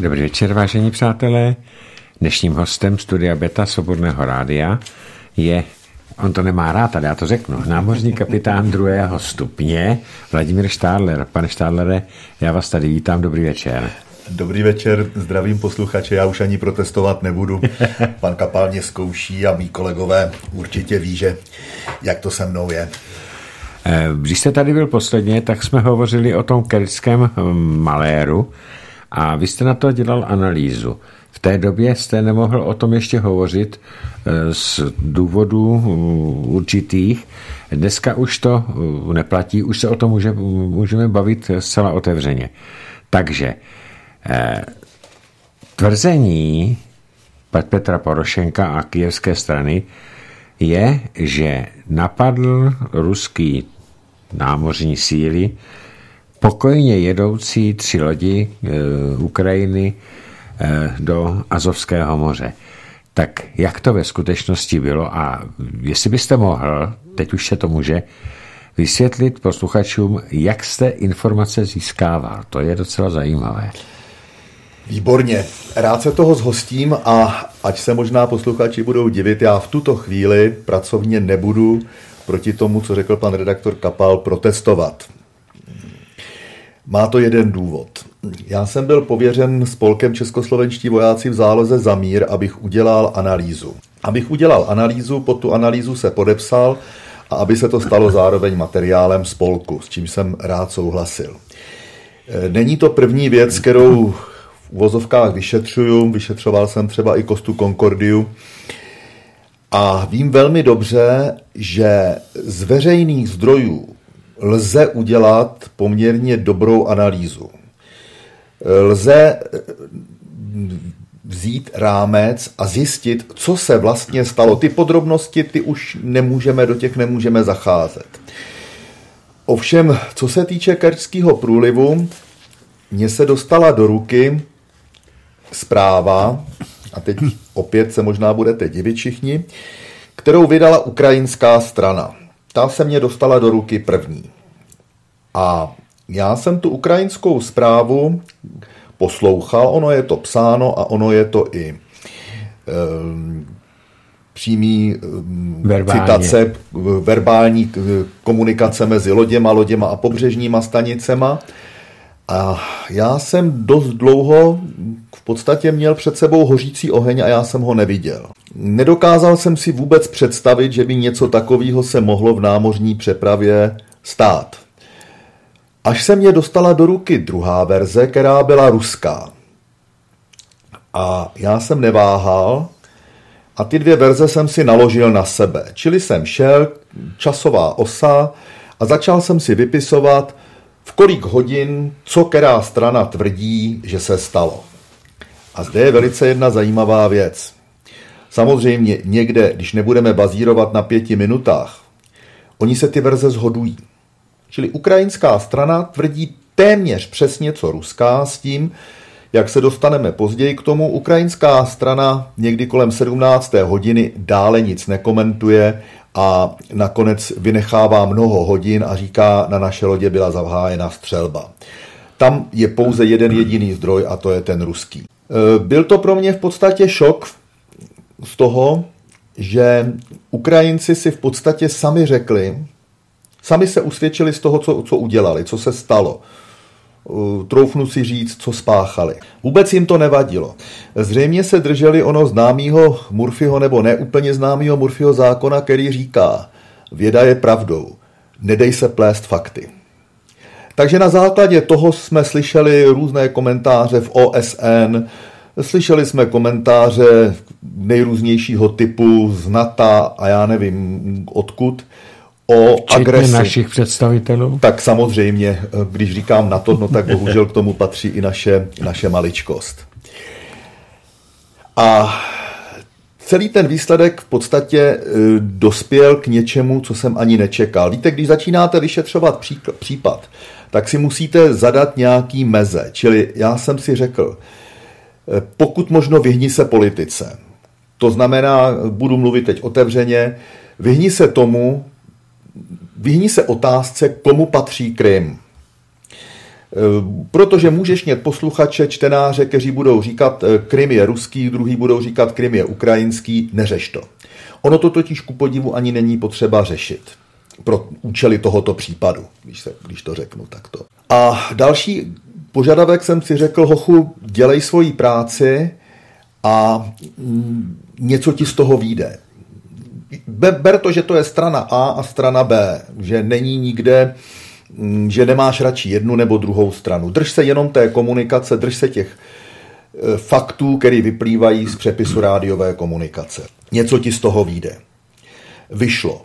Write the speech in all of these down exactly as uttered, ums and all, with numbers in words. Dobrý večer, vážení přátelé. Dnešním hostem Studia Beta Svobodného rádia je, on to nemá rád, ale já to řeknu, námořní kapitán druhého stupně Vladimír Štádler. Pane Štádlere, já vás tady vítám, dobrý večer. Dobrý večer, zdravím posluchače, já už ani protestovat nebudu. Pan Kapal mě zkouší a mý kolegové určitě ví, že jak to se mnou je. Když jste tady byl posledně, tak jsme hovořili o tom kerčském maléru a vy jste na to dělal analýzu. V té době jste nemohl o tom ještě hovořit z důvodů určitých. Dneska už to neplatí, už se o tom může, můžeme bavit zcela otevřeně. Takže tvrzení Petra Porošenka a kyjevské strany je, že napadl ruský námořní síly pokojně jedoucí tři lodi e, Ukrajiny e, do Azovského moře. Tak jak to ve skutečnosti bylo a jestli byste mohl, teď už se to může, vysvětlit posluchačům, jak jste informace získával. To je docela zajímavé. Výborně. Rád se toho zhostím a ať se možná posluchači budou divit, já v tuto chvíli pracovně nebudu proti tomu, co řekl pan redaktor Kapal, protestovat. Má to jeden důvod. Já jsem byl pověřen spolkem Českoslovenští vojáci v záloze za mír, abych udělal analýzu. Abych udělal analýzu, pod tu analýzu se podepsal a aby se to stalo zároveň materiálem spolku, s čím jsem rád souhlasil. Není to první věc, kterou v uvozovkách vyšetřuju, vyšetřoval jsem třeba i Kostu Concordiu a vím velmi dobře, že z veřejných zdrojů lze udělat poměrně dobrou analýzu. Lze vzít rámec a zjistit, co se vlastně stalo. Ty podrobnosti, ty už nemůžeme, do těch nemůžeme zacházet. Ovšem, co se týče Kerčského průlivu, mně se dostala do ruky zpráva, a teď opět se možná budete divit všichni, kterou vydala ukrajinská strana. Ta se mě dostala do ruky první. A já jsem tu ukrajinskou zprávu poslouchal, ono je to psáno a ono je to i e, přímý e, citace, verbální komunikace mezi loděma, loděma a pobřežníma stanicema. A já jsem dost dlouho v podstatě měl před sebou hořící oheň a já jsem ho neviděl. Nedokázal jsem si vůbec představit, že by něco takového se mohlo v námořní přepravě stát. Až se mě dostala do ruky druhá verze, která byla ruská. A já jsem neváhal a ty dvě verze jsem si naložil na sebe. Čili jsem šel, časová osa, a začal jsem si vypisovat, v kolik hodin, co která strana tvrdí, že se stalo. A zde je velice jedna zajímavá věc. Samozřejmě někde, když nebudeme bazírovat na pěti minutách, oni se ty verze shodují. Čili ukrajinská strana tvrdí téměř přesně, co ruská, s tím, jak se dostaneme později k tomu. Ukrajinská strana někdy kolem sedmnácté hodiny dále nic nekomentuje a nakonec vynechává mnoho hodin a říká, na naše lodě byla zahájena střelba. Tam je pouze jeden jediný zdroj a to je ten ruský. Byl to pro mě v podstatě šok z toho, že Ukrajinci si v podstatě sami řekli, sami se usvědčili z toho, co, co udělali, co se stalo. Troufnu si říct, co spáchali. Vůbec jim to nevadilo. Zřejmě se drželi ono známého Murphyho, nebo neúplně známého Murphyho zákona, který říká, věda je pravdou, nedej se plést fakty. Takže na základě toho jsme slyšeli různé komentáře v O S N, slyšeli jsme komentáře nejrůznějšího typu z NATO a já nevím odkud, o agresi našich představitelů. Tak samozřejmě, když říkám na to, no tak bohužel k tomu patří i naše, naše maličkost. A celý ten výsledek v podstatě dospěl k něčemu, co jsem ani nečekal. Víte, když začínáte vyšetřovat případ, tak si musíte zadat nějaký meze. Čili já jsem si řekl, pokud možno vyhni se politice. To znamená, budu mluvit teď otevřeně, vyhni se tomu, Vyhni se otázce, komu patří Krym. Protože můžeš mít posluchače, čtenáře, kteří budou říkat, Krym je ruský, druhý budou říkat, Krym je ukrajinský, neřeš to. Ono to totiž ku podivu ani není potřeba řešit pro účely tohoto případu, když, se, když to řeknu takto. A další požadavek jsem si řekl, hochu, dělej svoji práci a něco ti z toho vyjde. Ber to, že to je strana A a strana B, že není nikde, že nemáš radši jednu nebo druhou stranu. Drž se jenom té komunikace, drž se těch faktů, které vyplývají z přepisu rádiové komunikace. Něco ti z toho vyjde. Vyšlo.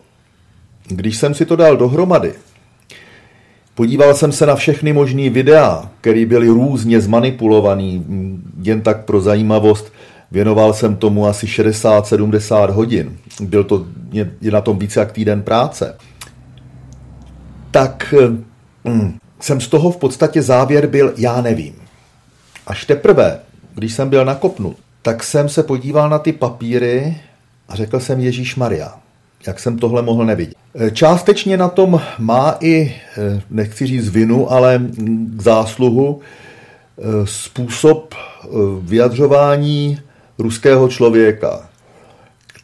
Když jsem si to dal dohromady, podíval jsem se na všechny možný videa, které byly různě zmanipulované, jen tak pro zajímavost, věnoval jsem tomu asi šedesát sedmdesát hodin. Byl to, je na tom více jak týden práce. Tak hm, jsem z toho v podstatě závěr byl, já nevím. Až teprve, když jsem byl nakopnut, tak jsem se podíval na ty papíry a řekl jsem Ježíšmarja, jak jsem tohle mohl nevidět. Částečně na tom má i, nechci říct vinu, ale k zásluhu, způsob vyjadřování ruského člověka,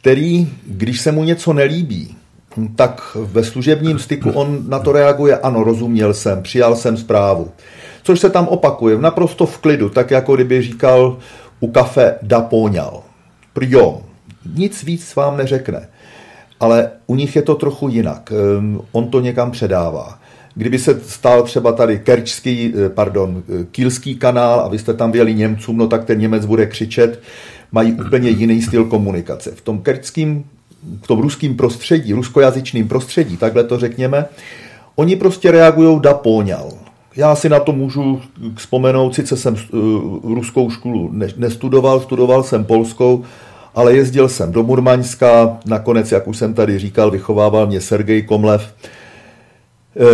který, když se mu něco nelíbí, tak ve služebním styku on na to reaguje, ano, rozuměl jsem, přijal jsem zprávu. Což se tam opakuje, naprosto v klidu, tak jako kdyby říkal u kafe da poňal. Prjom, nic víc vám neřekne, ale u nich je to trochu jinak, on to někam předává. Kdyby se stál třeba tady Kerčský, pardon, Kielský kanál a vy jste tam věli Němcům, no tak ten Němec bude křičet, mají úplně jiný styl komunikace. V tom kerčským, v tom ruským prostředí, ruskojazyčným prostředí, takhle to řekněme, oni prostě reagují da poňal. Já si na to můžu vzpomenout, sice jsem ruskou školu nestudoval, studoval jsem polskou, ale jezdil jsem do Murmaňska, nakonec, jak už jsem tady říkal, vychovával mě Sergej Komlev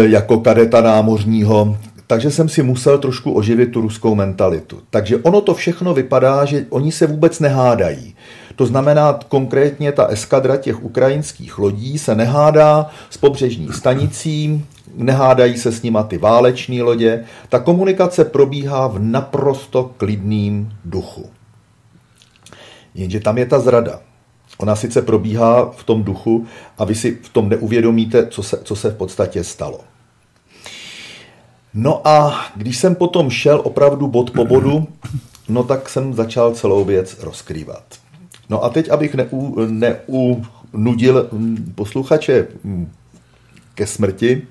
jako kadeta námořního, takže jsem si musel trošku oživit tu ruskou mentalitu. Takže ono to všechno vypadá, že oni se vůbec nehádají. To znamená, konkrétně ta eskadra těch ukrajinských lodí se nehádá s pobřežní stanicí, nehádají se s nima ty váleční lodě. Ta komunikace probíhá v naprosto klidným duchu. Jenže tam je ta zrada. Ona sice probíhá v tom duchu a vy si v tom neuvědomíte, co se, co se v podstatě stalo. No a když jsem potom šel opravdu bod po bodu, no tak jsem začal celou věc rozkrývat. No a teď, abych neunudil posluchače ke smrti,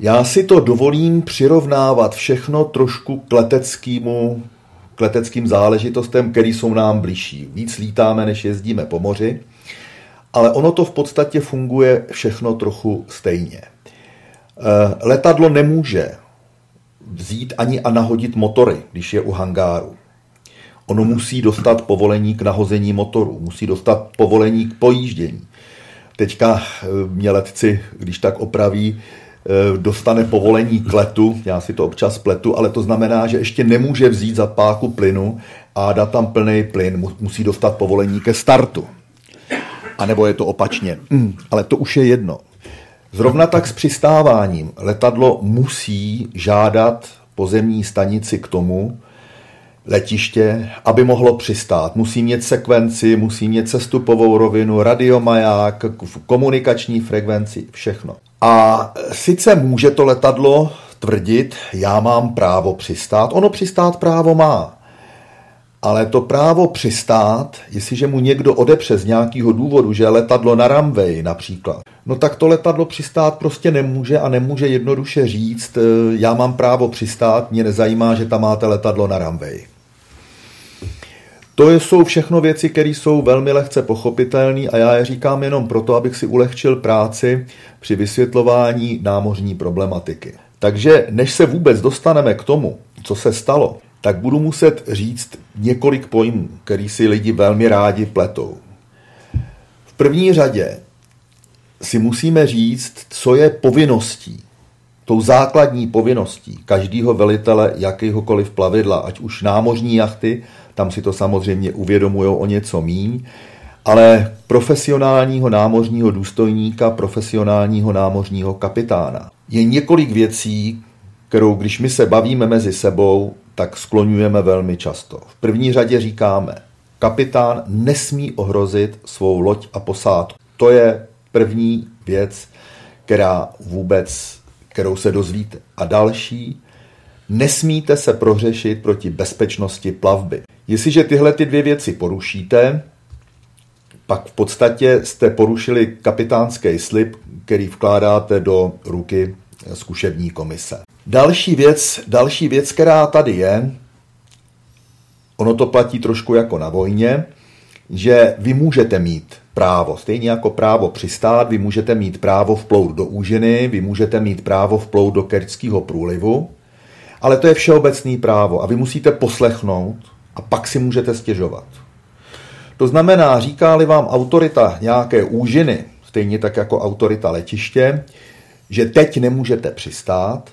já si to dovolím přirovnávat všechno trošku k leteckému k leteckým záležitostem, které jsou nám bližší. Víc lítáme, než jezdíme po moři, ale ono to v podstatě funguje všechno trochu stejně. Letadlo nemůže vzít ani a nahodit motory, když je u hangáru. Ono musí dostat povolení k nahození motoru, musí dostat povolení k pojíždění. Teďka mě letci, když tak opraví, dostane povolení k letu, já si to občas pletu, ale to znamená, že ještě nemůže vzít za páku plynu a dát tam plný plyn, musí dostat povolení ke startu. A nebo je to opačně. Mm, ale to už je jedno. Zrovna tak s přistáváním letadlo musí žádat pozemní stanici k tomu, letiště, aby mohlo přistát. Musí mít sekvenci, musí mít cestupovou rovinu, radiomaják, komunikační frekvenci, všechno. A sice může to letadlo tvrdit, já mám právo přistát, ono přistát právo má, ale to právo přistát, jestliže mu někdo odepře z nějakého důvodu, že letadlo na runway například, no tak to letadlo přistát prostě nemůže a nemůže jednoduše říct, já mám právo přistát, mě nezajímá, že tam máte letadlo na runway. To jsou všechno věci, které jsou velmi lehce pochopitelné a já je říkám jenom proto, abych si ulehčil práci při vysvětlování námořní problematiky. Takže než se vůbec dostaneme k tomu, co se stalo, tak budu muset říct několik pojmů, který si lidi velmi rádi pletou. V první řadě si musíme říct, co je povinností, tou základní povinností každého velitele jakéhokoliv plavidla, ať už námořní jachty, tam si to samozřejmě uvědomují o něco míň, ale profesionálního námořního důstojníka, profesionálního námořního kapitána. Je několik věcí, kterou když my se bavíme mezi sebou, tak skloňujeme velmi často. V první řadě říkáme, kapitán nesmí ohrozit svou loď a posádku. To je první věc, která vůbec, kterou se dozvíte. A další, nesmíte se prohřešit proti bezpečnosti plavby. Jestliže tyhle ty dvě věci porušíte, pak v podstatě jste porušili kapitánský slib, který vkládáte do ruky zkušební komise. Další věc, další věc, která tady je, ono to platí trošku jako na vojně, že vy můžete mít právo, stejně jako právo přistát, vy můžete mít právo vplout do úžiny, vy můžete mít právo vplout do Kerčského průlivu, ale to je všeobecné právo a vy musíte poslechnout a pak si můžete stěžovat. To znamená, říká-li vám autorita nějaké úžiny, stejně tak jako autorita letiště, že teď nemůžete přistát,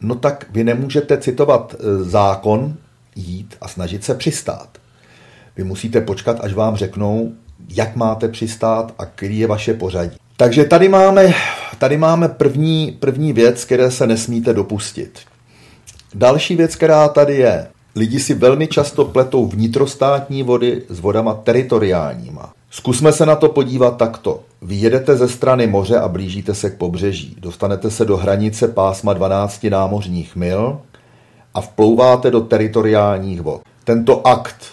no tak vy nemůžete citovat zákon, jít a snažit se přistát. Vy musíte počkat, až vám řeknou, jak máte přistát a který je vaše pořadí. Takže tady máme, tady máme první, první věc, které se nesmíte dopustit. Další věc, která tady je, lidi si velmi často pletou vnitrostátní vody s vodama teritoriálníma. Zkusme se na to podívat takto. Vy jedete ze strany moře a blížíte se k pobřeží. Dostanete se do hranice pásma dvanácti námořních mil a vplouváte do teritoriálních vod. Tento akt,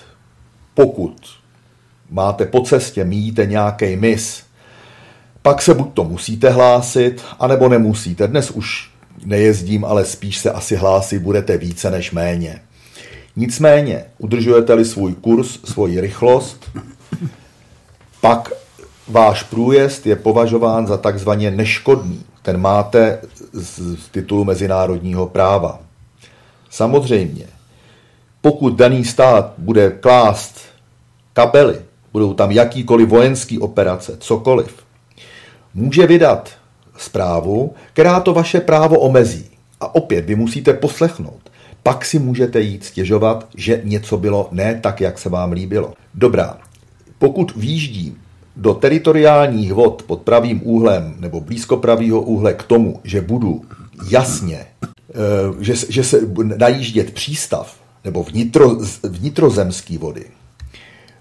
pokud máte po cestě, míjíte nějaký mys, pak se buď to musíte hlásit, anebo nemusíte. Dnes už nejezdím, ale spíš se asi hlásit budete více než méně. Nicméně, udržujete-li svůj kurz, svoji rychlost, pak váš průjezd je považován za takzvaně neškodný. Ten máte z titulu mezinárodního práva. Samozřejmě, pokud daný stát bude klást kabely, budou tam jakýkoliv vojenský operace, cokoliv, může vydat zprávu, která to vaše právo omezí. A opět vy musíte poslechnout. Pak si můžete jít stěžovat, že něco bylo ne tak, jak se vám líbilo. Dobrá, pokud výjíždím do teritoriálních vod pod pravým úhlem nebo blízko pravýho úhle k tomu, že budu jasně, že, že se najíždět přístav nebo vnitro, vnitrozemský vody,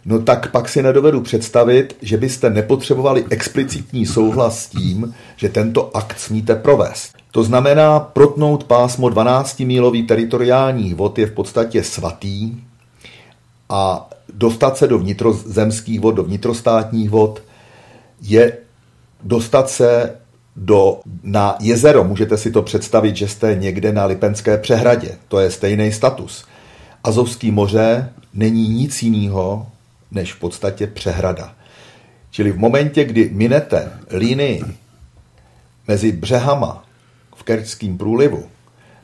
no tak pak si nedovedu představit, že byste nepotřebovali explicitní souhlas s tím, že tento akt smíte provést. To znamená, protnout pásmo dvanáctimílový teritoriálních vod je v podstatě svatý a dostat se do vnitrozemských vod, do vnitrostátních vod, je dostat se do, na jezero. Můžete si to představit, že jste někde na Lipenské přehradě. To je stejný status. Azovský moře není nic jiného, než v podstatě přehrada. Čili v momentě, kdy minete linii mezi břehama v Kerčském průlivu,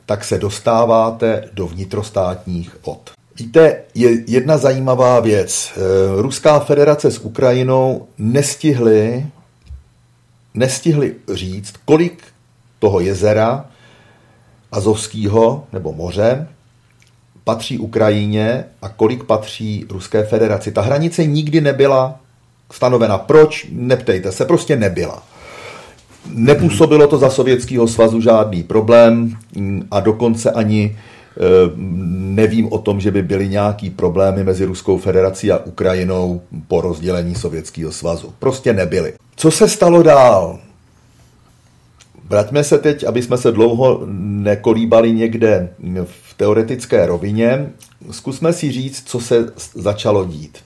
tak se dostáváte do vnitrostátních vod. Víte, je jedna zajímavá věc. Ruská federace s Ukrajinou nestihly, nestihly říct, kolik toho jezera Azovského nebo moře patří Ukrajině a kolik patří Ruské federaci. Ta hranice nikdy nebyla stanovena. Proč? Neptejte se, prostě nebyla. Nepůsobilo to za Sovětského svazu žádný problém a dokonce ani nevím o tom, že by byly nějaký problémy mezi Ruskou federací a Ukrajinou po rozdělení Sovětského svazu. Prostě nebyly. Co se stalo dál? Vraťme se teď, aby jsme se dlouho nekolíbali někde v teoretické rovině. Zkusme si říct, co se začalo dít.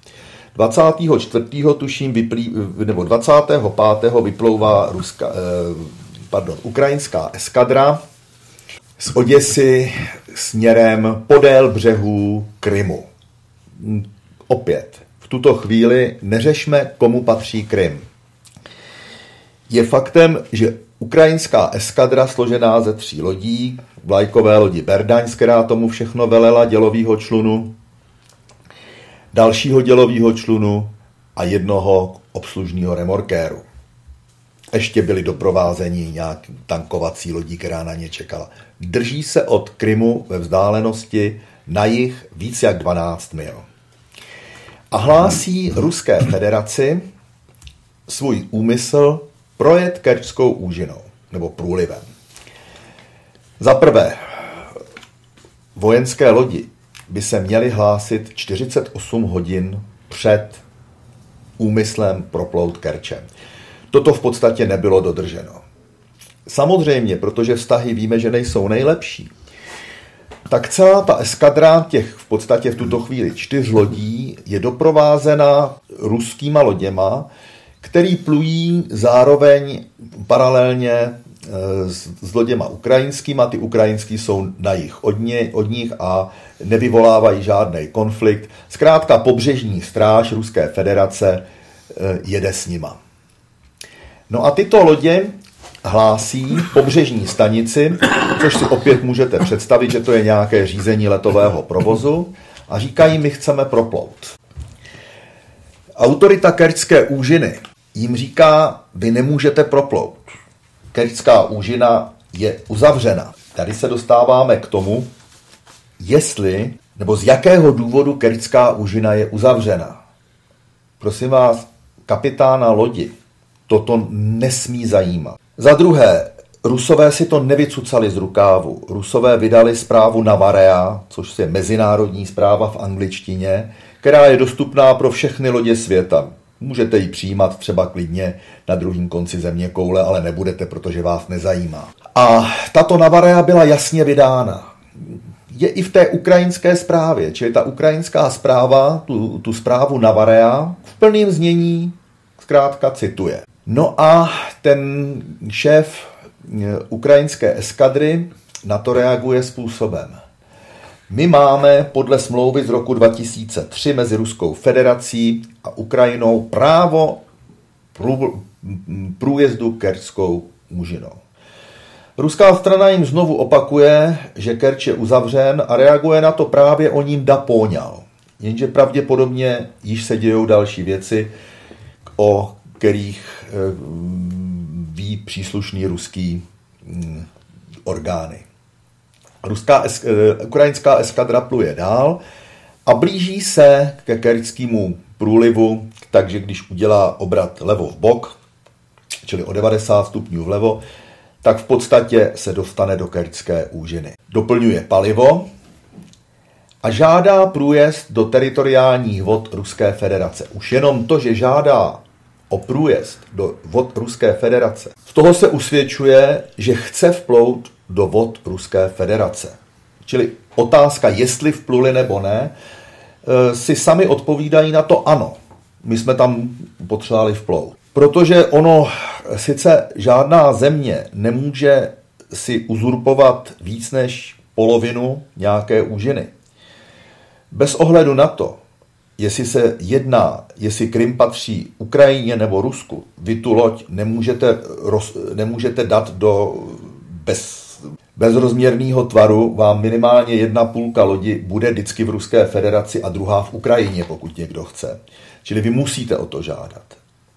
dvacátého čtvrtého tuším, vyplý, nebo dvacátého pátého vyplouvá Ruska, pardon, ukrajinská eskadra z Oděsy směrem podél břehů Krymu. Opět, v tuto chvíli neřešme, komu patří Krym. Je faktem, že ukrajinská eskadra složená ze tří lodí, vlajkové lodi Berďanská, která tomu všechno velela, dělovýho člunu, dalšího dělovýho člunu a jednoho obslužního remorkéru. Ještě byli doprovázeni nějak tankovací lodí, která na ně čekala. Drží se od Krymu ve vzdálenosti na jih víc jak dvanáct mil. A hlásí Ruské federaci svůj úmysl projet Kerčskou úžinou nebo průlivem. Za prvé, Vojenské lodi by se měly hlásit čtyřicet osm hodin před úmyslem proplout Kerčem. Toto v podstatě nebylo dodrženo. Samozřejmě, protože vztahy víme, že nejsou nejlepší, tak celá ta eskadra těch v podstatě v tuto chvíli čtyř lodí je doprovázena ruskýma loděma, který plují zároveň paralelně s, s loděma ukrajinskýma. Ty ukrajinský jsou na jih od, ně, od nich a nevyvolávají žádný konflikt. Zkrátka pobřežní stráž Ruské federace jede s nima. No a tyto lodě hlásí pobřežní stanici, což si opět můžete představit, že to je nějaké řízení letového provozu, a říkají, my chceme proplout. Autorita Kerčské úžiny jim říká, vy nemůžete proplout. Kerčská úžina je uzavřena. Tady se dostáváme k tomu, jestli, nebo z jakého důvodu Kerčská úžina je uzavřena. Prosím vás, kapitána lodi toto nesmí zajímat. Za druhé, Rusové si to nevycucali z rukávu. Rusové vydali zprávu Navarea, což je mezinárodní zpráva v angličtině, která je dostupná pro všechny lodě světa. Můžete ji přijímat třeba klidně na druhém konci země koule, ale nebudete, protože vás nezajímá. A tato Navarea byla jasně vydána. Je i v té ukrajinské zprávě, čili ta ukrajinská zpráva tu, tu zprávu Navarea v plném znění zkrátka cituje. No a ten šéf ukrajinské eskadry na to reaguje způsobem. My máme podle smlouvy z roku dva tisíce tři mezi Ruskou federací a Ukrajinou právo průjezdu Kerčskou úžinou. Ruská strana jim znovu opakuje, že Kerč je uzavřen, a reaguje na to právě o ním da Póňal. Jenže pravděpodobně již se dějou další věci, o kterých ví příslušný ruský orgány. Ruská, ukrajinská eskadra pluje dál a blíží se ke Kerčskému průlivu, takže když udělá obrat levo v bok, čili o devadesát stupňů vlevo, tak v podstatě se dostane do Kerčské úžiny. Doplňuje palivo a žádá průjezd do teritoriálních vod Ruské federace. Už jenom to, že žádá o průjezd do vod Ruské federace, z toho se usvědčuje, že chce vplout do vod Ruské federace. Čili otázka, jestli vpluli nebo ne, si sami odpovídají na to ano. My jsme tam potřebovali vplout. Protože ono, sice žádná země nemůže si uzurpovat víc než polovinu nějaké úžiny. Bez ohledu na to, jestli se jedná, jestli Krym patří Ukrajině nebo Rusku, vy tu loď nemůžete, roz, nemůžete dát do bez, bezrozměrného tvaru, vám minimálně jedna půlka lodi bude vždycky v Ruské federaci a druhá v Ukrajině, pokud někdo chce. Čili vy musíte o to žádat.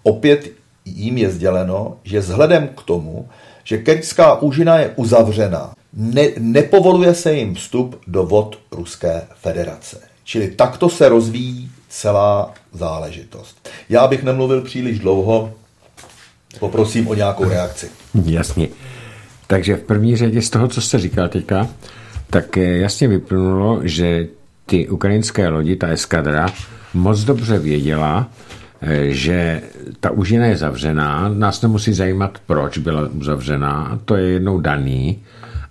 Opět jim je sděleno, že vzhledem k tomu, že Kerčská úžina je uzavřena, ne, nepovoluje se jim vstup do vod Ruské federace. Čili takto se rozvíjí celá záležitost. Já bych nemluvil příliš dlouho, poprosím o nějakou reakci. Jasně. Takže v první řadě z toho, co jste říkal teďka, tak jasně vyplynulo, že ty ukrajinské lodi, ta eskadra, moc dobře věděla, že ta úžina je zavřená, nás nemusí zajímat, proč byla uzavřená, to je jednou daný,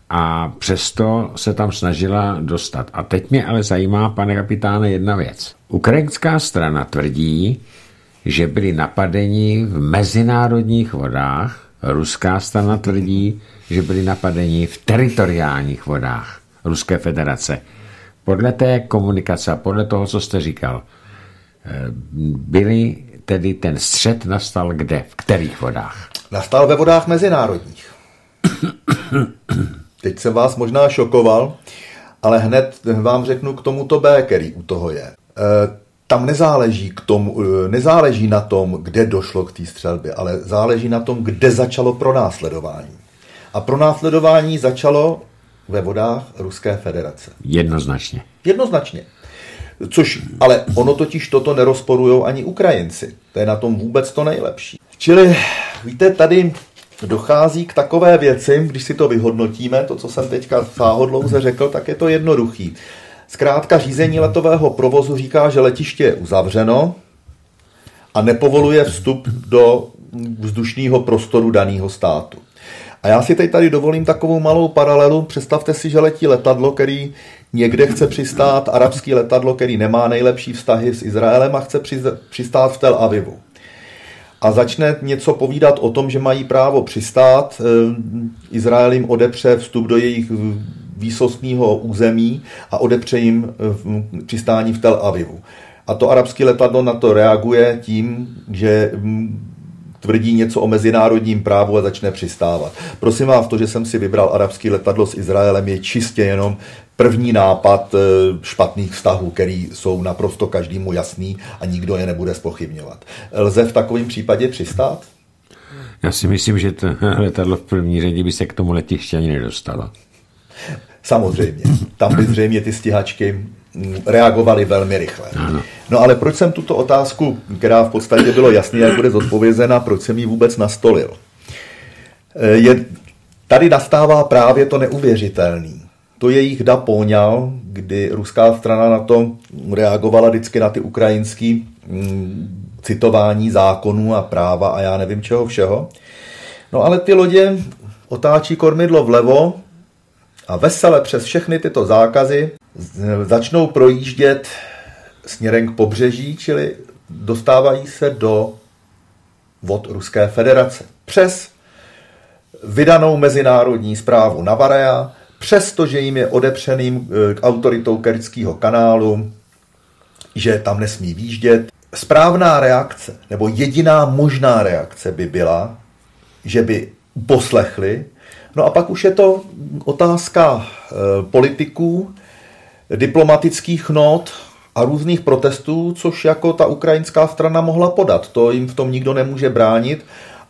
a přesto se tam snažila dostat. A teď mě ale zajímá, pane kapitáne, jedna věc. Ukrajinská strana tvrdí, že byli napadeni v mezinárodních vodách, ruská strana tvrdí, že byli napadeni v teritoriálních vodách Ruské federace. Podle té komunikace a podle toho, co jste říkal, byli tedy ten střet nastal kde? V kterých vodách? Nastal ve vodách mezinárodních. Teď jsem vás možná šokoval, ale hned vám řeknu k tomuto B, který u toho je. E, tam nezáleží, k tomu, nezáleží na tom, kde došlo k té střelbě, ale záleží na tom, kde začalo pronásledování. A pronásledování začalo ve vodách Ruské federace. Jednoznačně. Jednoznačně. Což, ale ono totiž toto nerozporujou ani Ukrajinci. To je na tom vůbec to nejlepší. Čili, víte, tady dochází k takové věci, když si to vyhodnotíme, to, co jsem teďka sáhodlouze řekl, tak je to jednoduchý. Zkrátka řízení letového provozu říká, že letiště je uzavřeno a nepovoluje vstup do vzdušného prostoru daného státu. A já si teď tady dovolím takovou malou paralelu. Představte si, že letí letadlo, který někde chce přistát, arabský letadlo, který nemá nejlepší vztahy s Izraelem a chce přistát v Tel Avivu. A začne něco povídat o tom, že mají právo přistát, Izrael jim odepře vstup do jejich výsostného území a odepře jim přistání v Tel Avivu. A to arabské letadlo na to reaguje tím, že tvrdí něco o mezinárodním právu a začne přistávat. Prosím vás, to, že jsem si vybral arabské letadlo s Izraelem, je čistě jenom první nápad špatných vztahů, který jsou naprosto každému jasný a nikdo je nebude zpochybňovat. Lze v takovém případě přistát? Já si myslím, že to letadlo v první řadě by se k tomu letiště ani nedostalo. Samozřejmě. Tam by zřejmě ty stíhačky reagovali velmi rychle. No ale proč jsem tuto otázku, která v podstatě bylo jasný, jak bude zodpovězena, proč jsem ji vůbec nastolil? Je, tady nastává právě to neuvěřitelný. To jejich da poňal, kdy ruská strana na to reagovala vždycky na ty ukrajinské citování zákonů a práva a já nevím čeho všeho. No ale ty lodě otáčí kormidlo vlevo a vesele přes všechny tyto zákazy začnou projíždět směrem k pobřeží, čili dostávají se do vod Ruské federace. Přes vydanou mezinárodní zprávu Navarea, přestože jim je odepřeným k autoritou Kerčského kanálu, že tam nesmí výjíždět. Správná reakce, nebo jediná možná reakce by byla, že by poslechli. No a pak už je to otázka politiků, diplomatických not a různých protestů, což jako ta ukrajinská strana mohla podat. To jim v tom nikdo nemůže bránit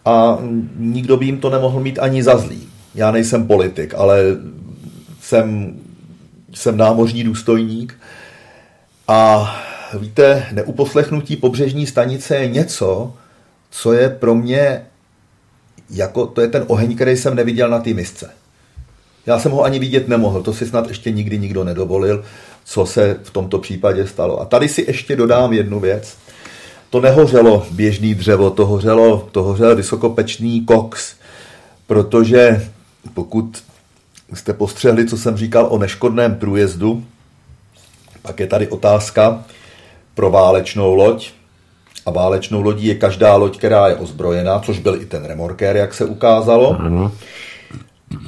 a nikdo by jim to nemohl mít ani za zlý. Já nejsem politik, ale jsem, jsem námořní důstojník. A víte, neuposlechnutí pobřežní stanice je něco, co je pro mě, jako to je ten oheň, který jsem neviděl na té misce. Já jsem ho ani vidět nemohl, to si snad ještě nikdy nikdo nedovolil, co se v tomto případě stalo. A tady si ještě dodám jednu věc. To nehořelo běžný dřevo, to hořelo, to hořel vysokopečný koks, protože pokud jste postřehli, co jsem říkal o neškodném průjezdu, pak je tady otázka pro válečnou loď. A válečnou lodí je každá loď, která je ozbrojená, což byl i ten remorkér, jak se ukázalo. Ano.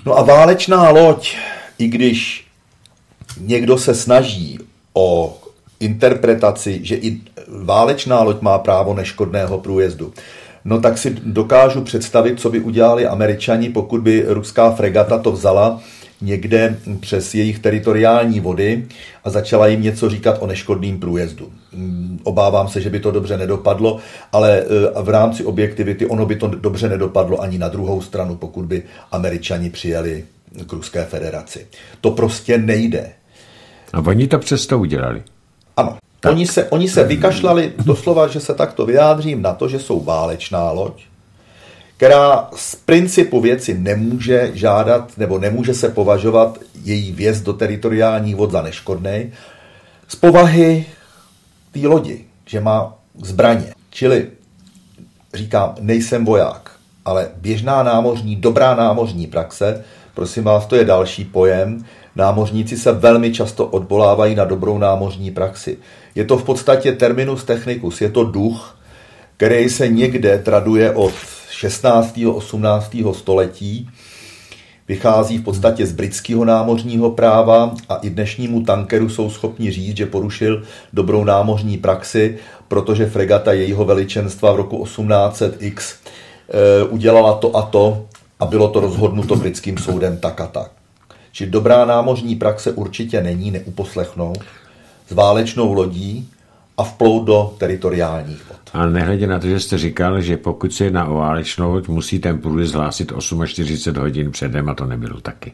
No a válečná loď, i když někdo se snaží o interpretaci, že i válečná loď má právo neškodného průjezdu, no tak si dokážu představit, co by udělali Američani, pokud by ruská fregata to vzala někde přes jejich teritoriální vody a začala jim něco říkat o neškodném průjezdu. Obávám se, že by to dobře nedopadlo, ale v rámci objektivity ono by to dobře nedopadlo ani na druhou stranu, pokud by Američani přijeli k Ruské federaci. To prostě nejde. A oni to přesto udělali. Ano. Oni se, oni se vykašlali doslova, že se takto vyjádřím, na to, že jsou válečná loď, která z principu věci nemůže žádat nebo nemůže se považovat její vjezd do teritoriálních vod za neškodnej, z povahy té lodi, že má zbraně. Čili říkám, nejsem voják, ale běžná námořní, dobrá námořní praxe, prosím vás, to je další pojem. Námořníci se velmi často odvolávají na dobrou námořní praxi. Je to v podstatě terminus technicus, je to duch, který se někde traduje od šestnáctého a osmnáctého století, vychází v podstatě z britského námořního práva a i dnešnímu tankeru jsou schopni říct, že porušil dobrou námořní praxi, protože fregata jejího veličenstva v roku osmnáct set iks e, udělala to a to a bylo to rozhodnuto britským soudem tak a tak. Či dobrá námořní praxe určitě není neuposlechnout s válečnou lodí a vplout do teritoriálních vod. Ale nehledě na to, že jste říkal, že pokud se jedná o válečnou loď, musí ten průjezd hlásit čtyřicet osm hodin předem a to nebylo taky.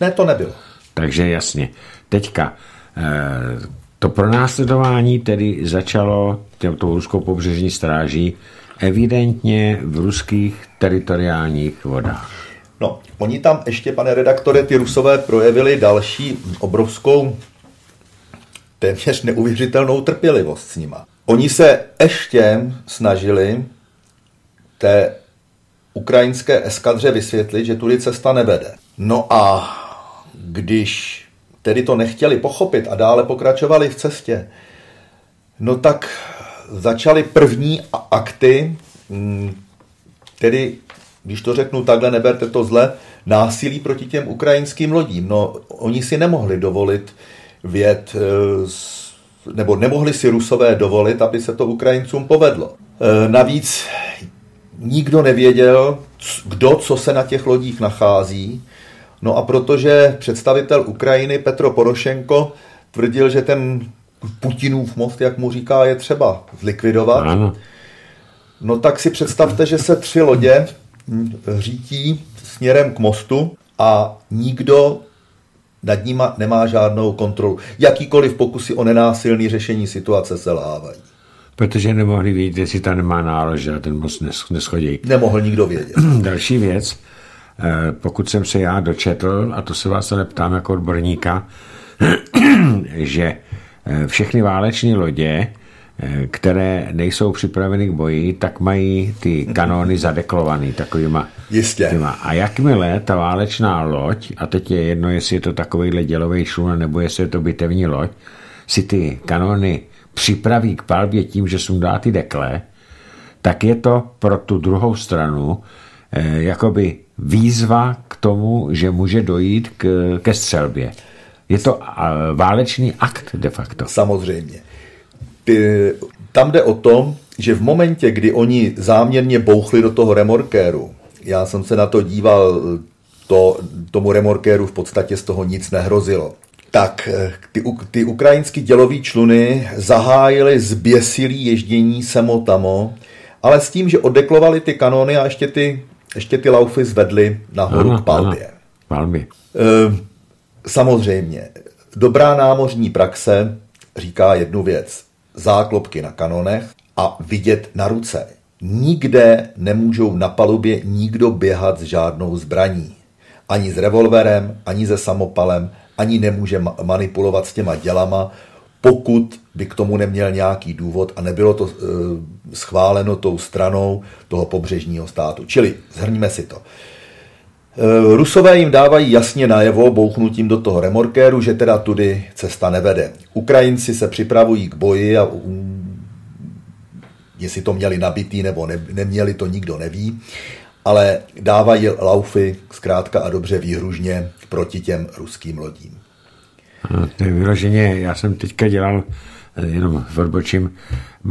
Ne, to nebylo. Takže jasně. Teďka to pronásledování tedy začalo tou ruskou pobřežní stráží evidentně v ruských teritoriálních vodách. No, oni tam ještě, pane redaktore, ty Rusové projevili další obrovskou, téměř neuvěřitelnou trpělivost s nima. Oni se ještě snažili té ukrajinské eskadře vysvětlit, že tudy cesta nevede. No a když tedy to nechtěli pochopit a dále pokračovali v cestě, no tak začaly první akty, tedy, když to řeknu takhle, neberte to zle, násilí proti těm ukrajinským lodím. No, oni si nemohli dovolit vjet, nebo nemohli si Rusové dovolit, aby se to Ukrajincům povedlo. Navíc nikdo nevěděl, kdo, co se na těch lodích nachází. No a protože představitel Ukrajiny Petr Porošenko tvrdil, že ten Putinův most, jak mu říká, je třeba zlikvidovat, ano. No tak si představte, že se tři lodě řítí směrem k mostu a nikdo nad nima nemá žádnou kontrolu. Jakýkoliv pokusy o nenásilné řešení situace selhávají. Protože nemohli vědět, jestli tam nemá nálož a ten most neschodí. Nemohl nikdo vědět. Další věc, pokud jsem se já dočetl, a to se vás ale ptám jako odborníka, že všechny váleční lodě, které nejsou připraveny k boji, tak mají ty kanóny zadeklovaný takovýma. Jistě. Týma. A jakmile ta válečná loď, a teď je jedno, jestli je to takovýhle dělový šlun, nebo jestli je to bitevní loď, si ty kanóny připraví k palbě tím, že sundá ty dekle, tak je to pro tu druhou stranu eh, jakoby výzva k tomu, že může dojít k, ke střelbě. Je to válečný akt de facto. Samozřejmě. Ty, tam jde o to, že v momentě, kdy oni záměrně bouchli do toho remorkéru, já jsem se na to díval, to, tomu remorkéru v podstatě z toho nic nehrozilo, tak ty, ty ukrajinský dělový čluny zahájily zběsilý ježdění samotamo, ale s tím, že odeklovali ty kanony a ještě ty, ještě ty laufy zvedli nahoru ano, k palbě. Palbě. Samozřejmě, dobrá námořní praxe říká jednu věc. Záklopky na kanonech a vidět na ruce. Nikde nemůžou na palubě nikdo běhat s žádnou zbraní. Ani s revolverem, ani se samopalem, ani nemůže ma- manipulovat s těma dělama, pokud by k tomu neměl nějaký důvod a nebylo to e, schváleno tou stranou toho pobřežního státu. Čili zhrníme si to. E, Rusové jim dávají jasně najevo bouchnutím do toho remorkéru, že teda tudy cesta nevede. Ukrajinci se připravují k boji a um, jestli to měli nabitý nebo ne, neměli, to nikdo neví, ale dávají laufy zkrátka a dobře výhružně proti těm ruským lodím. No, to je vyloženě, já jsem teďka dělal, jenom odbočím,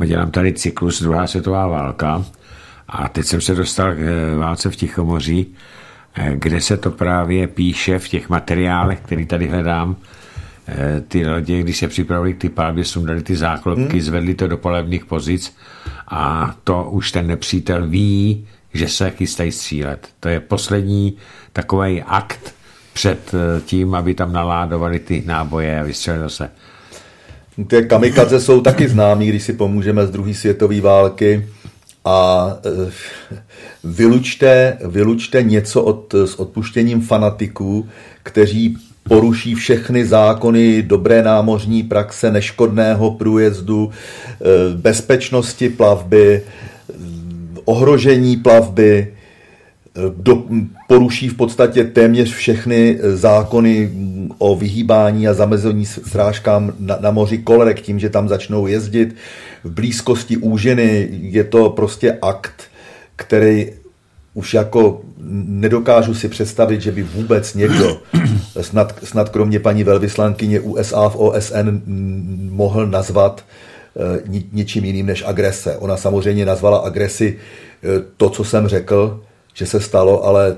dělám tady cyklus druhá světová válka a teď jsem se dostal k válce v Tichomoří, kde se to právě píše v těch materiálech, který tady hledám, ty lodě, když se připravili k ty pálbě, sundali ty záklopky, hmm. zvedli to do polevných pozic a to už ten nepřítel ví, že se chystají střílet. To je poslední takový akt před tím, aby tam naládovali ty náboje a vystřelilo se. Ty kamikaze jsou taky známí, když si pomůžeme z druhé světové války a vylučte, vylučte něco od, s odpuštěním fanatiků, kteří poruší všechny zákony dobré námořní praxe, neškodného průjezdu, bezpečnosti plavby, ohrožení plavby, do, poruší v podstatě téměř všechny zákony o vyhýbání a zamezení srážkám na, na moři kolek tím, že tam začnou jezdit. V blízkosti úžiny je to prostě akt, který už jako nedokážu si představit, že by vůbec někdo, snad, snad kromě paní velvyslankyně U S A v O S N, mohl nazvat ni, ničím jiným než agrese. Ona samozřejmě nazvala agresi to, co jsem řekl, že se stalo, ale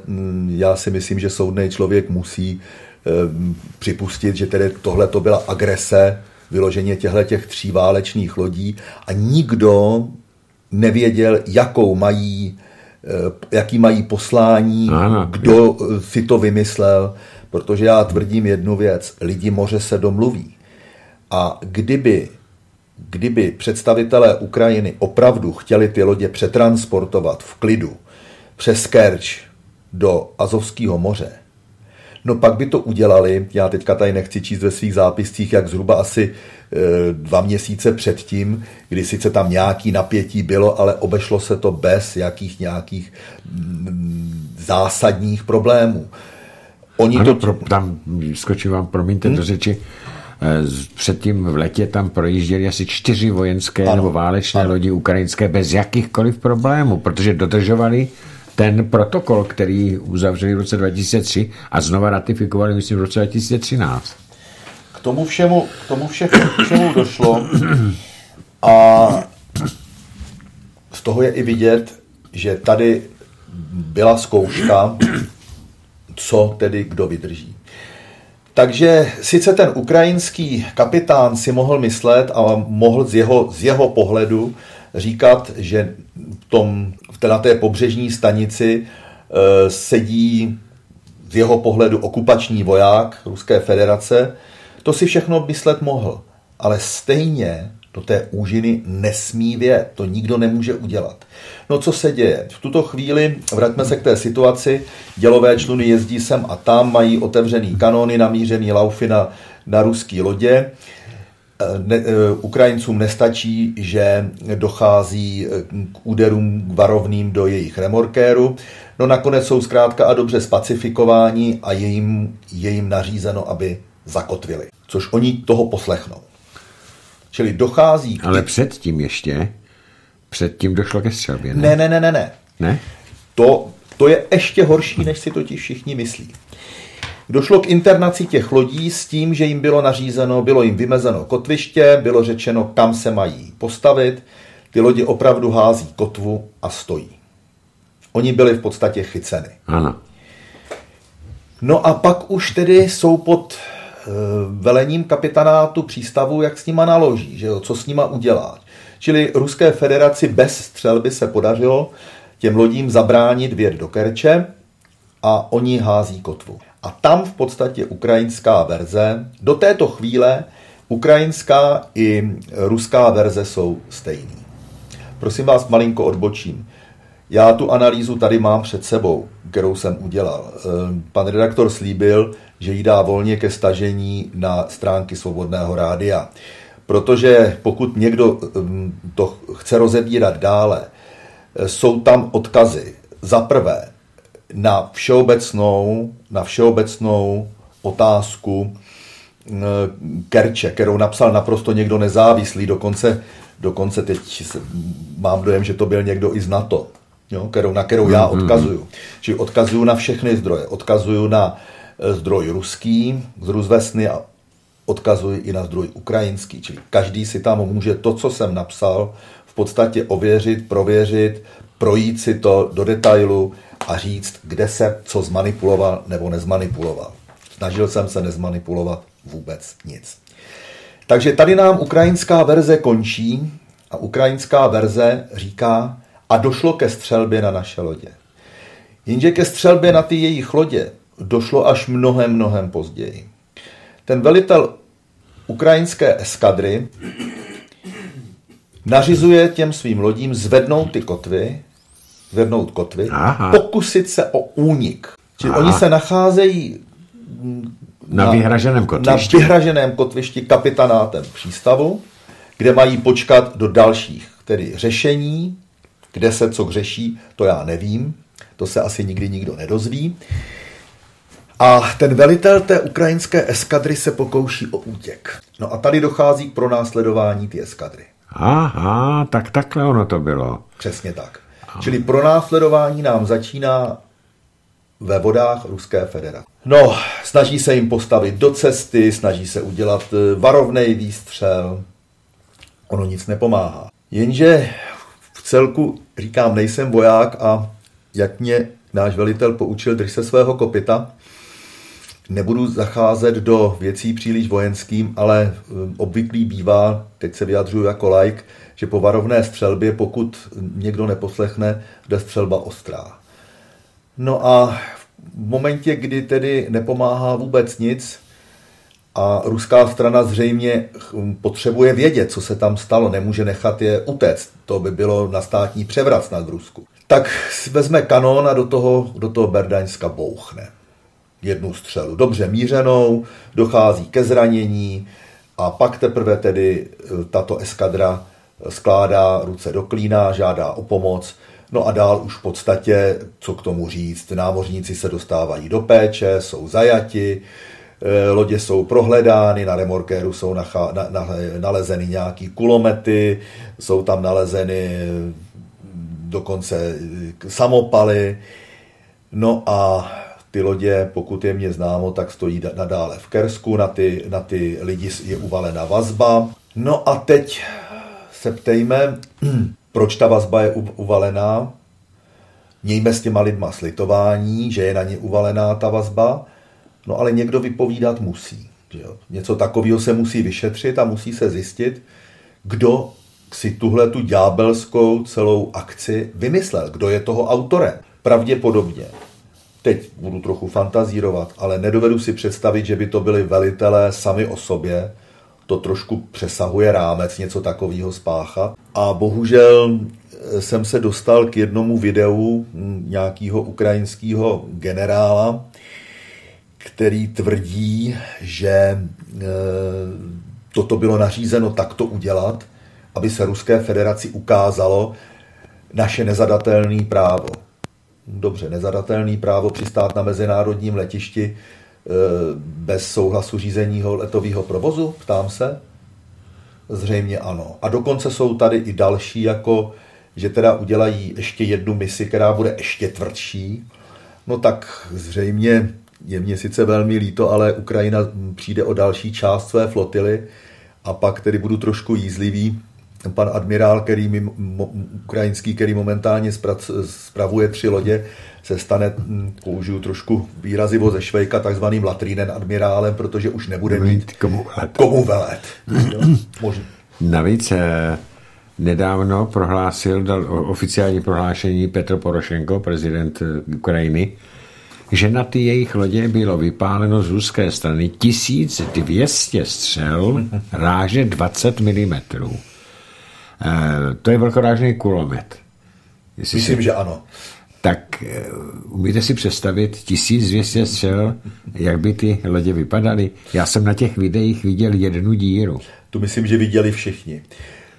já si myslím, že soudný člověk musí um, připustit, že tedy tohle to byla agrese, vyloženě těchto tří válečných lodí a nikdo nevěděl, jakou mají, jaký mají poslání, ano, kdo je. Si to vymyslel, protože já tvrdím jednu věc, lidi moře se domluví a kdyby kdyby představitelé Ukrajiny opravdu chtěli ty lodě přetransportovat v klidu přes Kerč do Azovského moře, no pak by to udělali. Já teďka tady nechci číst ve svých zápiscích, jak zhruba asi dva měsíce předtím, kdy sice tam nějaký napětí bylo, ale obešlo se to bez jakých nějakých zásadních problémů. Oni ano, to... pro, tam skočím vám, promiňte, hmm? do řeči. Předtím v letě tam projížděly asi čtyři vojenské ano, nebo válečné ano. lodi ukrajinské bez jakýchkoliv problémů, protože dodržovali ten protokol, který uzavřeli v roce dva tisíce tři a znova ratifikovali, myslím, v roce dva tisíce třináct. K tomu všemu, k tomu všemu došlo a z toho je i vidět, že tady byla zkouška, co tedy kdo vydrží. Takže sice ten ukrajinský kapitán si mohl myslet a mohl z jeho, z jeho pohledu říkat, že v tom, na té pobřežní stanici e, sedí z jeho pohledu okupační voják Ruské federace, to si všechno myslet mohl, ale stejně do té úžiny nesmí vjet, to nikdo nemůže udělat. No co se děje? V tuto chvíli, vraťme se k té situaci, dělové čluny jezdí sem a tam, mají otevřený kanony, namířený laufy na, na ruský lodě. Ne, Ukrajincům nestačí, že dochází k úderům k varovným do jejich remorkéru. No nakonec jsou zkrátka a dobře spacifikováni a je jim, je jim nařízeno, aby zakotvili. Což oni toho poslechnou. Čili dochází... K... Ale předtím ještě, předtím došlo ke střelbě, ne? Ne, ne, ne, ne. ne. ne? To, to je ještě horší, než si to ti všichni myslí. Došlo k internaci těch lodí s tím, že jim bylo nařízeno, bylo jim vymezeno kotviště, bylo řečeno, kam se mají postavit. Ty lodi opravdu hází kotvu a stojí. Oni byli v podstatě chyceny. Ano. No a pak už tedy jsou pod velením kapitanátu přístavu, jak s nima naloží, že jo, co s nima udělá. Čili Ruské federaci bez střelby se podařilo těm lodím zabránit vjet do Kerče a oni hází kotvu. A tam v podstatě ukrajinská verze, do této chvíle ukrajinská i ruská verze jsou stejný. Prosím vás, malinko odbočím. Já tu analýzu tady mám před sebou, kterou jsem udělal. Pan redaktor slíbil, že ji dá volně ke stažení na stránky Svobodného rádia. Protože pokud někdo to chce rozebírat dále, jsou tam odkazy. Za prvé, na všeobecnou, na všeobecnou otázku Kerče, kterou napsal naprosto někdo nezávislý, dokonce, dokonce teď mám dojem, že to byl někdo i z NATO, jo, kterou, na kterou já odkazuju. Čili odkazuju na všechny zdroje, odkazuju na zdroj ruský z Rusvesny a odkazuji i na zdroj ukrajinský. Čili každý si tam může to, co jsem napsal, v podstatě ověřit, prověřit, projít si to do detailu a říct, kde se co zmanipuloval nebo nezmanipuloval. Snažil jsem se nezmanipulovat vůbec nic. Takže tady nám ukrajinská verze končí a ukrajinská verze říká, a došlo ke střelbě na naše lodě. Jenže ke střelbě na ty jejich lodě došlo až mnohem, mnohem později. Ten velitel ukrajinské eskadry nařizuje těm svým lodím zvednout ty kotvy, zvednout kotvy, Aha. pokusit se o únik. Čili Aha. oni se nacházejí na, na, vyhraženém, kotvišti. na vyhraženém kotvišti kapitanátem přístavu, kde mají počkat do dalších tedy řešení, kde se co řeší, to já nevím, to se asi nikdy nikdo nedozví. A ten velitel té ukrajinské eskadry se pokouší o útěk. No a tady dochází k pronásledování ty eskadry. Aha, tak takhle ono to bylo. Přesně tak. Aha. Čili pronásledování nám začíná ve vodách Ruské federace. No, snaží se jim postavit do cesty, snaží se udělat varovnej výstřel. Ono nic nepomáhá. Jenže v celku, říkám, nejsem voják a jak mě náš velitel poučil, drž se svého kopyta, nebudu zacházet do věcí příliš vojenským, ale obvyklý bývá, teď se vyjadřuju jako laik, že po varovné střelbě, pokud někdo neposlechne, jde střelba ostrá. No a v momentě, kdy tedy nepomáhá vůbec nic a ruská strana zřejmě potřebuje vědět, co se tam stalo, nemůže nechat je utéct. To by bylo na státní převrat snad v Rusku. Tak vezme kanón a do toho, do toho Berďanska bouchne jednu střelu. Dobře mířenou, dochází ke zranění a pak teprve tedy tato eskadra skládá ruce do klína, žádá o pomoc. No a dál už v podstatě, co k tomu říct, námořníci se dostávají do péče, jsou zajati, lodě jsou prohledány, na remorkéru jsou nacha, na, na, nalezeny nějaký kulomety, jsou tam nalezeny dokonce samopaly. No a ty lodě, pokud je mě známo, tak stojí nadále v Kersku, na ty, na ty lidi je uvalena vazba. No a teď se ptejme, proč ta vazba je uvalená. Mějme s těma lidma slitování, že je na ně uvalená ta vazba. No ale někdo vypovídat musí. Že jo? Něco takového se musí vyšetřit a musí se zjistit, kdo si tuhle tu ďábelskou celou akci vymyslel, kdo je toho autorem. Pravděpodobně, teď budu trochu fantazírovat, ale nedovedu si představit, že by to byli velitelé sami o sobě, to trošku přesahuje rámec něco takového spáchat. A bohužel jsem se dostal k jednomu videu nějakého ukrajinského generála, který tvrdí, že e, toto bylo nařízeno takto udělat, aby se Ruské federaci ukázalo naše nezadatelné právo. Dobře, nezadatelné právo přistát na mezinárodním letišti e, bez souhlasu řízeního letového provozu? Ptám se. Zřejmě ano. A dokonce jsou tady i další, jako že teda udělají ještě jednu misi, která bude ještě tvrdší. No tak zřejmě je mě sice velmi líto, ale Ukrajina přijde o další část své flotily a pak tedy budu trošku jízlivý. Pan admirál, který mi, mo, ukrajinský, který momentálně spravuje tři lodě, se stane, použiju trošku výrazivo ze Švejka, takzvaným latrínen admirálem, protože už nebude mít komu velet. Komu velet. No, navíc nedávno prohlásil, dal oficiální prohlášení Petr Porošenko, prezident Ukrajiny, že na ty jejich lodě bylo vypáleno z ruské strany tisíc dvě stě střel ráže dvacet milimetrů. E, to je velkorážný kulomet. Jestli Myslím, si... že ano. Tak e, umíte si představit tisíc dvě stě střel, jak by ty lodě vypadaly? Já jsem na těch videích viděl jednu díru. Tu myslím, že viděli všichni.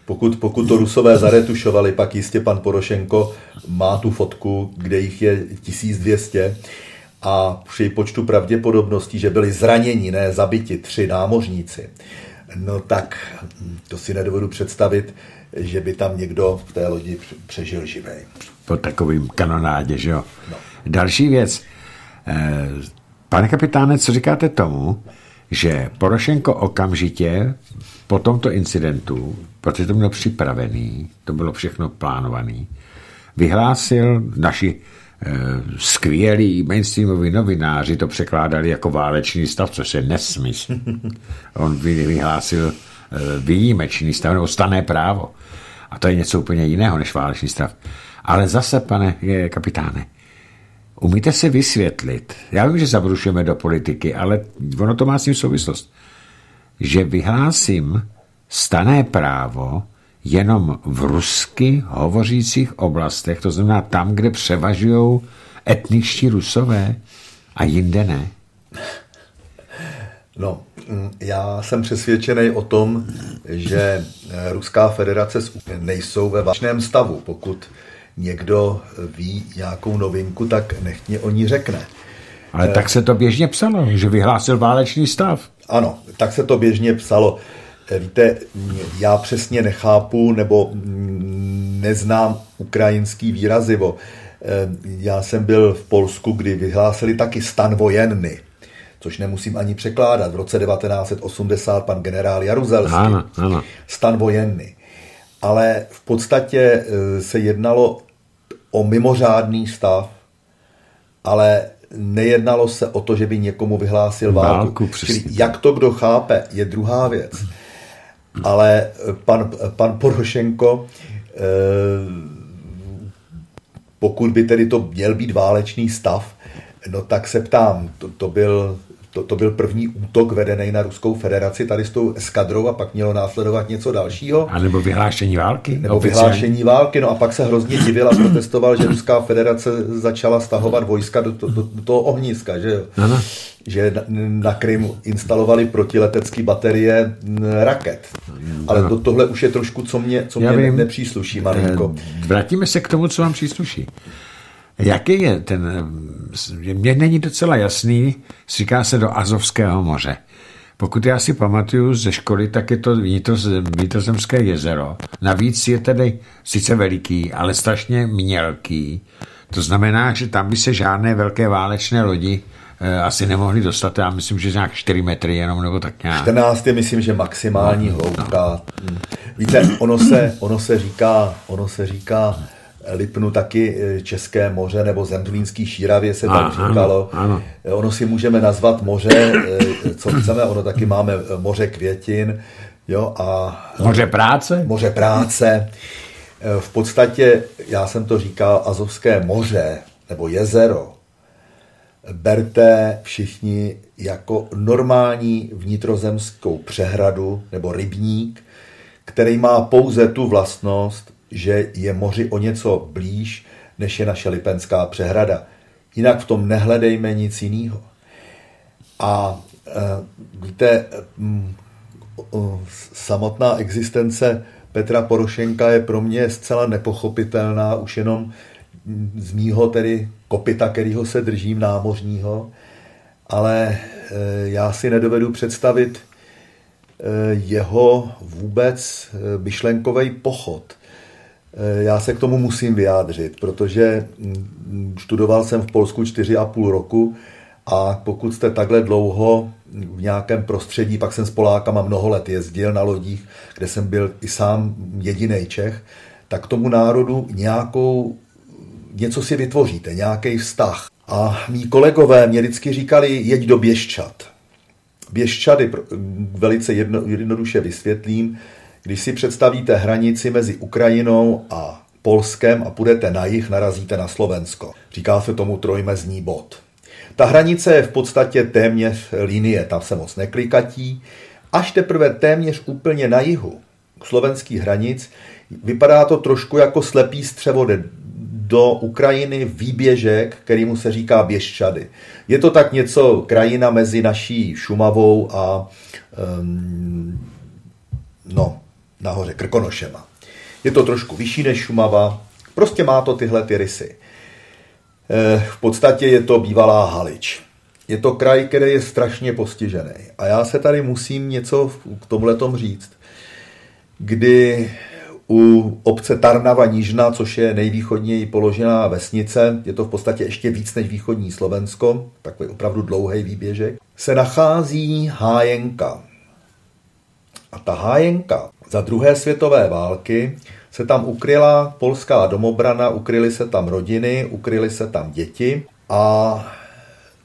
Pokud, pokud to Rusové zaretušovali, pak jistě pan Porošenko má tu fotku, kde jich je tisíc dvě stě. A při počtu pravděpodobností, že byli zraněni, ne zabiti, tři námořníci, no tak to si nedovedu představit, že by tam někdo v té lodi přežil živej. Po takovým kanonádě, že jo? No. Další věc. Pane kapitáne, co říkáte tomu, že Porošenko okamžitě po tomto incidentu, protože to bylo připravený, to bylo všechno plánovaný, vyhlásil naši skvělí mainstreamoví novináři to překládali jako válečný stav, což je nesmysl. On vyhlásil výjimečný stav, nebo stanné právo. A to je něco úplně jiného než válečný stav. Ale zase, pane kapitáne, umíte si vysvětlit, já vím, že zabrušujeme do politiky, ale ono to má s tím souvislost, že vyhlásím stanné právo jenom v rusky hovořících oblastech, to znamená tam, kde převažují etničtí Rusové a jinde ne. No, já jsem přesvědčený o tom, že Ruská federace nejsou ve vážném stavu. Pokud někdo ví nějakou novinku, tak nech mě o ní řekne. Ale tak se to běžně psalo, že vyhlásil válečný stav. Ano, tak se to běžně psalo. Víte, já přesně nechápu nebo neznám ukrajinský výrazivo. Já jsem byl v Polsku, kdy vyhlásili taky stan vojenny, což nemusím ani překládat. V roce devatenáct set osmdesát pan generál Jaruzelský. Ano, ano. Stan vojenny. Ale v podstatě se jednalo o mimořádný stav, ale nejednalo se o to, že by někomu vyhlásil válku. válku Čili jak to kdo chápe, je druhá věc. Ale pan, pan Porošenko, eh, pokud by tedy to měl být válečný stav, no tak se ptám, to, to byl To, to byl první útok vedený na Ruskou federaci tady s tou eskadrou a pak mělo následovat něco dalšího. A nebo vyhlášení války. Nebo oficiální. vyhlášení války. No a pak se hrozně divil a protestoval, že Ruská federace začala stahovat vojska do, do, do toho ohniska, že, ano. že na, na Krym instalovali protiletecké baterie raket. Ale ano. tohle už je trošku, co mě, co mě vím, nepřísluší, Marinko. Vrátíme se k tomu, co vám přísluší. Jaký je ten... Mně není docela jasný, říká se do Azovského moře. Pokud já si pamatuju ze školy, tak je to vnitrozemské jezero. Navíc je tedy sice veliký, ale strašně mělký. To znamená, že tam by se žádné velké válečné lodi e, asi nemohly dostat. Já myslím, že nějak čtyři metry jenom, nebo tak nějak. čtrnáct je, myslím, že maximální hloubka. No. Víte, ono se, ono se říká... Ono se říká Lipnu taky České moře nebo Zemlínský šíravě se tam říkalo. Ano, ano. Ono si můžeme nazvat moře, co chceme, ono taky máme moře květin. Jo, a moře práce? Moře práce. V podstatě, já jsem to říkal, Azovské moře nebo jezero berte všichni jako normální vnitrozemskou přehradu nebo rybník, který má pouze tu vlastnost, že je moři o něco blíž, než je naše Lipenská přehrada. Jinak v tom nehledejme nic jiného. A e, víte, m, o, samotná existence Petra Porošenka je pro mě zcela nepochopitelná, už jenom z mýho tedy kopyta, kterýho se držím, námořního, ale e, já si nedovedu představit e, jeho vůbec myšlenkový pochod. Já se k tomu musím vyjádřit, protože studoval jsem v Polsku čtyři a půl roku a pokud jste takhle dlouho v nějakém prostředí, pak jsem s Polákama mnoho let jezdil na lodích, kde jsem byl i sám jedinej Čech, tak tomu národu nějakou, něco si vytvoříte, nějaký vztah. A mí kolegové mě vždycky říkali, jeď do Bieszczad. Bieszczady velice jedno, jednoduše vysvětlím. Když si představíte hranici mezi Ukrajinou a Polskem a půjdete na jih, narazíte na Slovensko. Říká se tomu trojmezní bod. Ta hranice je v podstatě téměř linie, tam se moc neklikatí. Až teprve téměř úplně na jihu slovenských hranic vypadá to trošku jako slepý střevo do Ukrajiny, výběžek, kterýmu se říká Bieszczady. Je to tak něco krajina mezi naší Šumavou a um, no... nahoře Krkonošema. Je to trošku vyšší než Šumava, prostě má to tyhle ty rysy. E, v podstatě je to bývalá Halič. Je to kraj, který je strašně postižený. A já se tady musím něco k tomhletom říct, kdy u obce Tarnava Nižna, což je nejvýchodněji položená vesnice, je to v podstatě ještě víc než východní Slovensko, takový opravdu dlouhý výběžek, se nachází hájenka. A ta hájenka za druhé světové války se tam ukryla polská domobrana, ukryly se tam rodiny, ukryly se tam děti a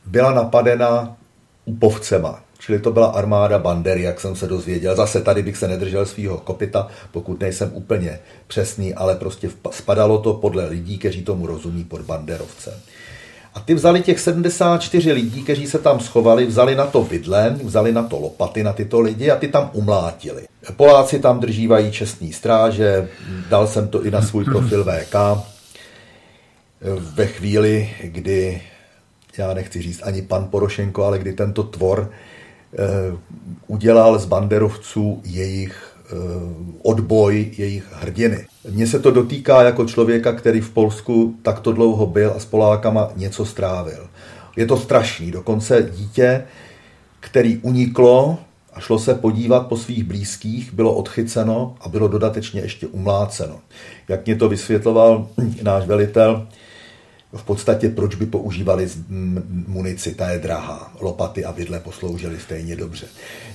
byla napadena upovcema. Čili to byla armáda Bandery, jak jsem se dozvěděl. Zase tady bych se nedržel svýho kopyta, pokud nejsem úplně přesný, ale prostě spadalo to podle lidí, kteří tomu rozumí, pod banderovce. A ty vzali těch sedmdesát čtyři lidí, kteří se tam schovali, vzali na to vidle, vzali na to lopaty, na tyto lidi a ty tam umlátili. Poláci tam držívají čestní stráže, dal jsem to i na svůj profil V K. Ve chvíli, kdy, já nechci říct ani pan Porošenko, ale kdy tento tvor eh, udělal z banderovců jejich odboj jejich hrdiny. Mně se to dotýká jako člověka, který v Polsku takto dlouho byl a s Polákama něco strávil. Je to strašný. Dokonce dítě, který uniklo a šlo se podívat po svých blízkých, bylo odchyceno a bylo dodatečně ještě umláceno. Jak mě to vysvětloval náš velitel, v podstatě proč by používali munici, ta je drahá. Lopaty a vidle posloužily stejně dobře.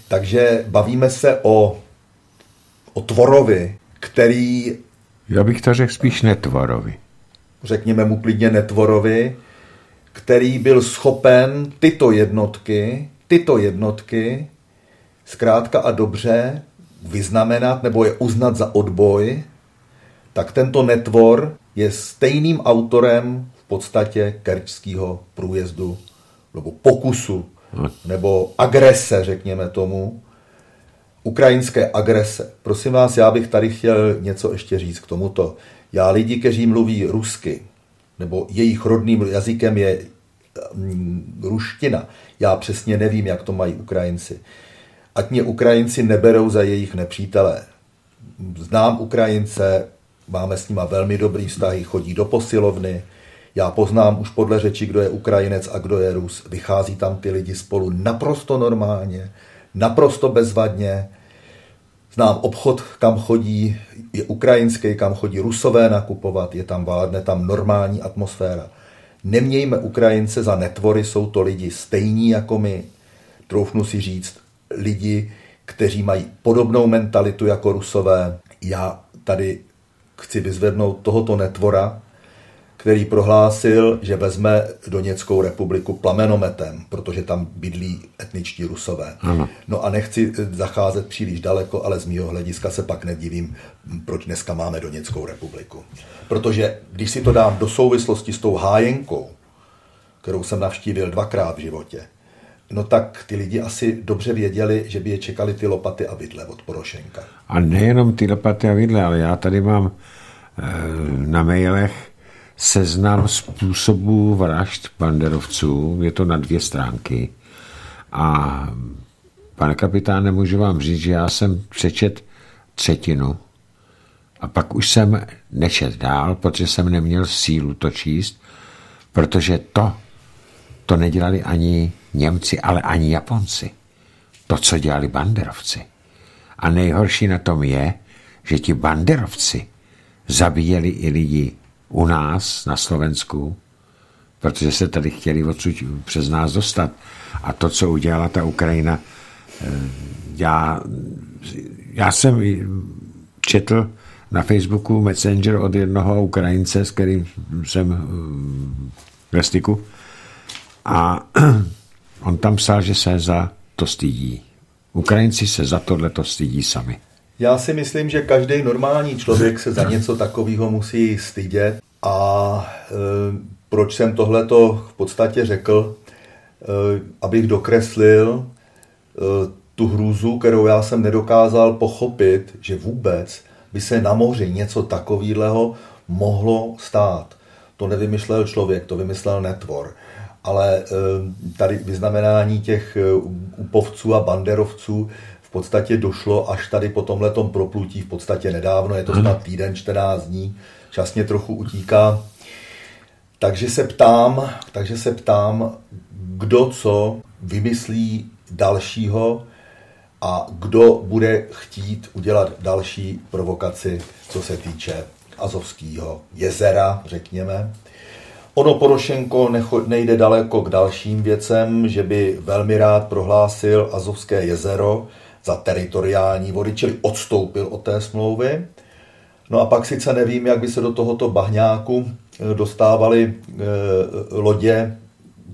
Takže bavíme se o O tvorovi, který... Já bych to řekl spíš netvorovi. Řekněme mu klidně netvorovi, který byl schopen tyto jednotky, tyto jednotky zkrátka a dobře vyznamenat nebo je uznat za odboj, tak tento netvor je stejným autorem v podstatě Kerčského průjezdu nebo pokusu nebo agrese, řekněme tomu, ukrajinské agrese. Prosím vás, já bych tady chtěl něco ještě říct k tomuto. Já lidi, kteří mluví rusky, nebo jejich rodným jazykem je ruština, já přesně nevím, jak to mají Ukrajinci. Ať mě Ukrajinci neberou za jejich nepřítelé. Znám Ukrajince, máme s nima velmi dobrý vztahy, chodí do posilovny. Já poznám už podle řeči, kdo je Ukrajinec a kdo je Rus. Vychází tam ty lidi spolu naprosto normálně, naprosto bezvadně. Znám obchod, kam chodí, je ukrajinský, kam chodí Rusové nakupovat, je tam vládne tam normální atmosféra. Nemějme Ukrajince za netvory, jsou to lidi stejní jako my. Troufnu si říct, lidi, kteří mají podobnou mentalitu jako Rusové. Já tady chci vyzvednout tohoto netvora, který prohlásil, že vezme Doněckou republiku plamenometem, protože tam bydlí etničtí Rusové. Ano. No a nechci zacházet příliš daleko, ale z mýho hlediska se pak nedivím, proč dneska máme Doněckou republiku. Protože když si to dám do souvislosti s tou hájenkou, kterou jsem navštívil dvakrát v životě, no tak ty lidi asi dobře věděli, že by je čekali ty lopaty a vidle od Porošenka. A nejenom ty lopaty a vidle, ale já tady mám na mailech seznam způsobů vražd banderovců, je to na dvě stránky. A pane kapitáne, můžu vám říct, že já jsem přečet třetinu a pak už jsem nečet dál, protože jsem neměl sílu to číst, protože to, to nedělali ani Němci, ale ani Japonci. To, co dělali banderovci. A nejhorší na tom je, že ti banderovci zabíjeli i lidi u nás na Slovensku, protože se tady chtěli odsud přes nás dostat. A to, co udělala ta Ukrajina, já, já jsem četl na Facebooku Messenger od jednoho Ukrajince, s kterým jsem ve styku, a on tam psal, že se za to stydí. Ukrajinci se za tohleto stydí sami. Já si myslím, že každý normální člověk se za něco takového musí stydět. A e, proč jsem tohleto v podstatě řekl, e, abych dokreslil e, tu hrůzu, kterou já jsem nedokázal pochopit, že vůbec by se na moři něco takového mohlo stát. To nevymyslel člověk, to vymyslel netvor. Ale e, tady vyznamenání těch upovců a banderovců v podstatě došlo až tady po tomhletom proplutí, v podstatě nedávno, je to snad týden, čtrnáct dní, čas mě trochu utíká. Takže se ptám, takže se ptám, kdo co vymyslí dalšího a kdo bude chtít udělat další provokaci, co se týče Azovského jezera, řekněme. Ono Porošenko nejde daleko k dalším věcem, že by velmi rád prohlásil Azovské jezero za teritoriální vody, čili odstoupil od té smlouvy. No a pak sice nevím, jak by se do tohoto bahňáku dostávaly lodě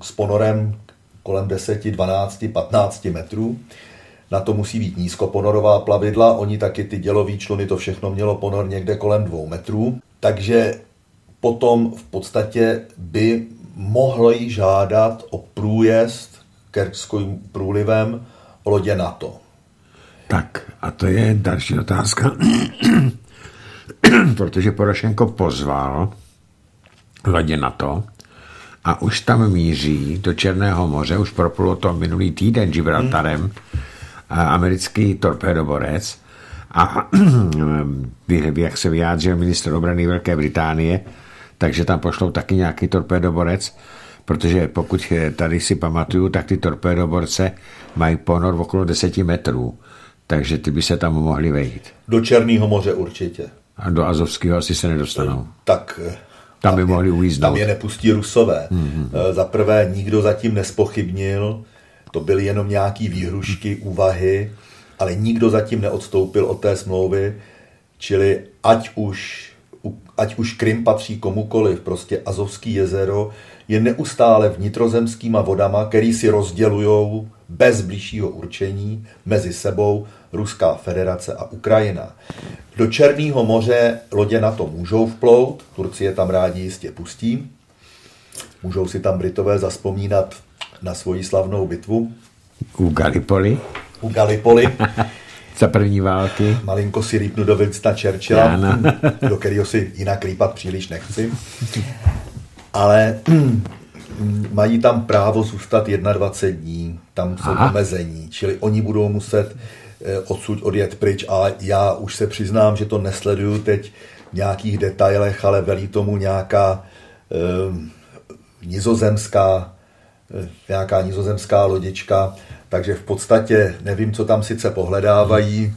s ponorem kolem deset, dvanáct, patnáct metrů. Na to musí být nízkoponorová plavidla, oni taky ty dělový čluny, to všechno mělo ponor někde kolem dvou metrů. Takže potom v podstatě by mohlo jí žádat o průjezd Kerčským průlivem lodě NATO. Tak a to je další otázka, protože Porošenko pozval lodě NATO a už tam míří do Černého moře, už proplulo to minulý týden Gibraltarem hmm. americký torpédoborec a jak se vyjádřil ministr obrany Velké Británie, takže tam pošlou taky nějaký torpédoborec, protože pokud tady si pamatuju, tak ty torpédoborce mají ponor okolo deseti metrů, takže ty by se tam mohli vejít. Do Černého moře určitě. A do Azovského asi se nedostanou. Tak tam, tam by je, mohli uvíznout. Tam je nepustí Rusové. Mm-hmm. Za prvé nikdo zatím nespochybnil, to byly jenom nějaký výhrušky, úvahy, ale nikdo zatím neodstoupil od té smlouvy, čili ať už ať už Krym patří komukoliv, prostě Azovský jezero je neustále vnitrozemskýma vodama, který si rozdělujou bez bližšího určení mezi sebou Ruská federace a Ukrajina. Do Černého moře lodě NATO můžou vplout, Turci je tam rádi jistě pustí, můžou si tam Britové zaspomínat na svoji slavnou bitvu. U Gallipoli. U Gallipoli. Za první války. Malinko si rýpnu do Winstona Churchilla, do kterého si jinak rýpat příliš nechci. Ale mají tam právo zůstat dvacet jedna dní. Tam jsou Aha. omezení. Čili oni budou muset odsud odjet pryč. A já už se přiznám, že to nesleduju teď v nějakých detailech, ale velí tomu nějaká eh, nizozemská, eh, nějaká nizozemská lodička. Takže v podstatě nevím, co tam sice pohledávají,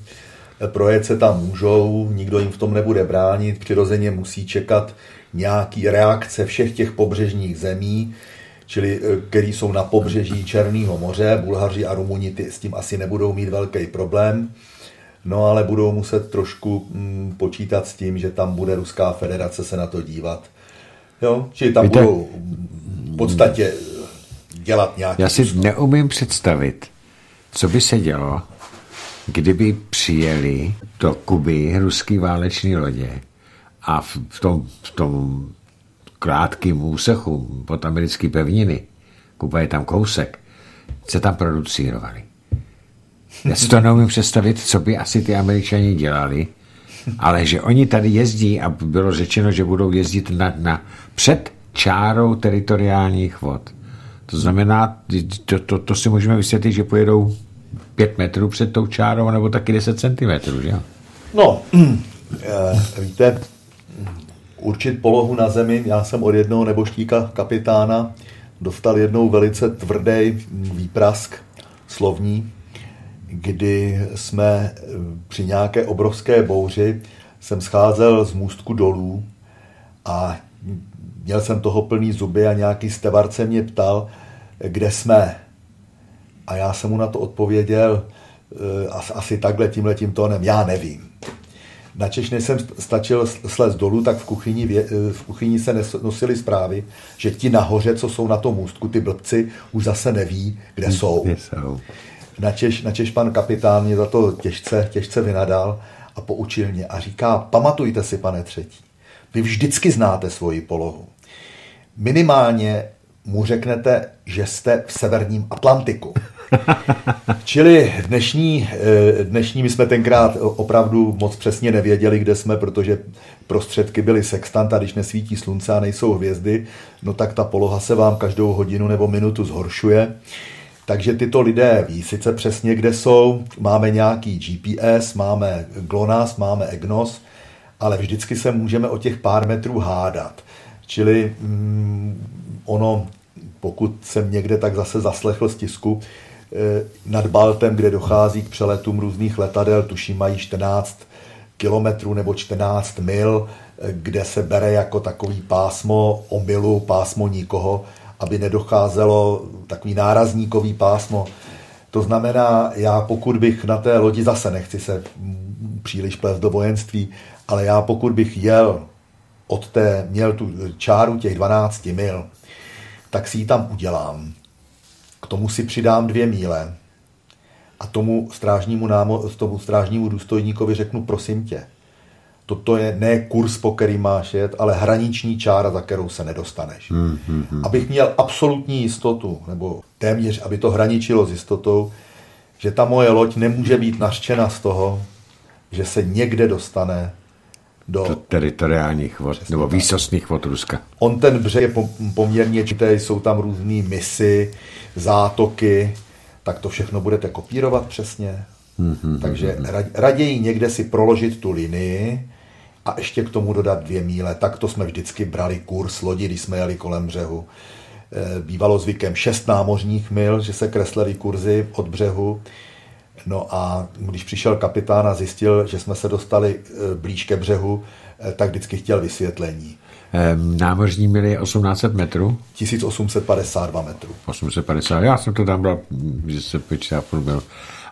projet se tam můžou, nikdo jim v tom nebude bránit, přirozeně musí čekat nějaký reakce všech těch pobřežních zemí, čili který jsou na pobřeží Černého moře. Bulhaři a Rumuni s tím asi nebudou mít velký problém, no ale budou muset trošku mm, počítat s tím, že tam bude Ruská federace se na to dívat. Jo? Čili tam Víte, budou v podstatě dělat nějaký... Já si úslo. neumím představit, co by se dělo, kdyby přijeli do Kuby ruský váleční lodě a v tom, v tom krátkým úsechu pod americké pevniny, Kuba je tam kousek, se tam producírovali. Já si to neumím představit, co by asi ty Američani dělali, ale že oni tady jezdí a bylo řečeno, že budou jezdit na, na před čárou teritoriálních vod. To znamená, to, to, to si můžeme vysvětlit, že pojedou pět metrů před tou čárou, nebo taky deset centimetrů, že jo? No, víte, určit polohu na zemi, já jsem od jednoho neboštíka kapitána dostal jednou velice tvrdý výprask slovní, kdy jsme při nějaké obrovské bouři jsem scházel z můstku dolů a měl jsem toho plný zuby a nějaký stevar se mě ptal, kde jsme. A já jsem mu na to odpověděl asi takhle, tímhletím tónem, já nevím. Načež než jsem stačil slez dolů, tak v kuchyni, v kuchyni se nosily zprávy, že ti nahoře, co jsou na tom můstku, ty blbci, už zase neví, kde jsou. Načež, načež pan kapitán mě za to těžce, těžce vynadal a poučil mě a říká, pamatujte si, pane třetí, vy vždycky znáte svoji polohu. Minimálně mu řeknete, že jste v severním Atlantiku. Čili dnešní, dnešní, my jsme tenkrát opravdu moc přesně nevěděli, kde jsme, protože prostředky byly sextant a když nesvítí slunce a nejsou hvězdy, no tak ta poloha se vám každou hodinu nebo minutu zhoršuje. Takže tyto lidé ví sice přesně, kde jsou, máme nějaký G P S, máme GLONASS, máme EGNOS, ale vždycky se můžeme o těch pár metrů hádat. Čili mm, ono, pokud jsem někde tak zase zaslechl z tisku, eh, nad Baltem, kde dochází k přeletům různých letadel, tuším mají čtrnáct kilometrů nebo čtrnáct mil, eh, kde se bere jako takový pásmo omylu, pásmo nikoho, aby nedocházelo takový nárazníkový pásmo. To znamená, já pokud bych na té lodi, zase nechci se příliš plést do vojenství, ale já pokud bych jel od té, měl tu čáru těch dvanáct mil, tak si ji tam udělám. K tomu si přidám dvě míle a tomu strážnímu, námo, tomu strážnímu důstojníkovi řeknu, prosím tě, toto je ne kurz, po který máš jet, ale hraniční čára, za kterou se nedostaneš. Hmm, hmm, hmm. Abych měl absolutní jistotu, nebo téměř, aby to hraničilo s jistotou, že ta moje loď nemůže být nařčena z toho, že se někde dostane do, do teritoriálních vod, nebo výsostných vod Ruska. On ten břeh je poměrně čitý, jsou tam různý misy, zátoky, tak to všechno budete kopírovat přesně. Mm-hmm. Takže raději někde si proložit tu linii a ještě k tomu dodat dvě míle. Tak to jsme vždycky brali kurz lodi, když jsme jeli kolem břehu. Bývalo zvykem šest námořních mil, že se kreslily kurzy od břehu. No a když přišel kapitán a zjistil, že jsme se dostali blíž ke břehu, tak vždycky chtěl vysvětlení. Námořní mily je osmnáct set metrů? tisíc osm set padesát dva metrů. osm set padesát, já jsem to tam bral, že se počítá půl mil.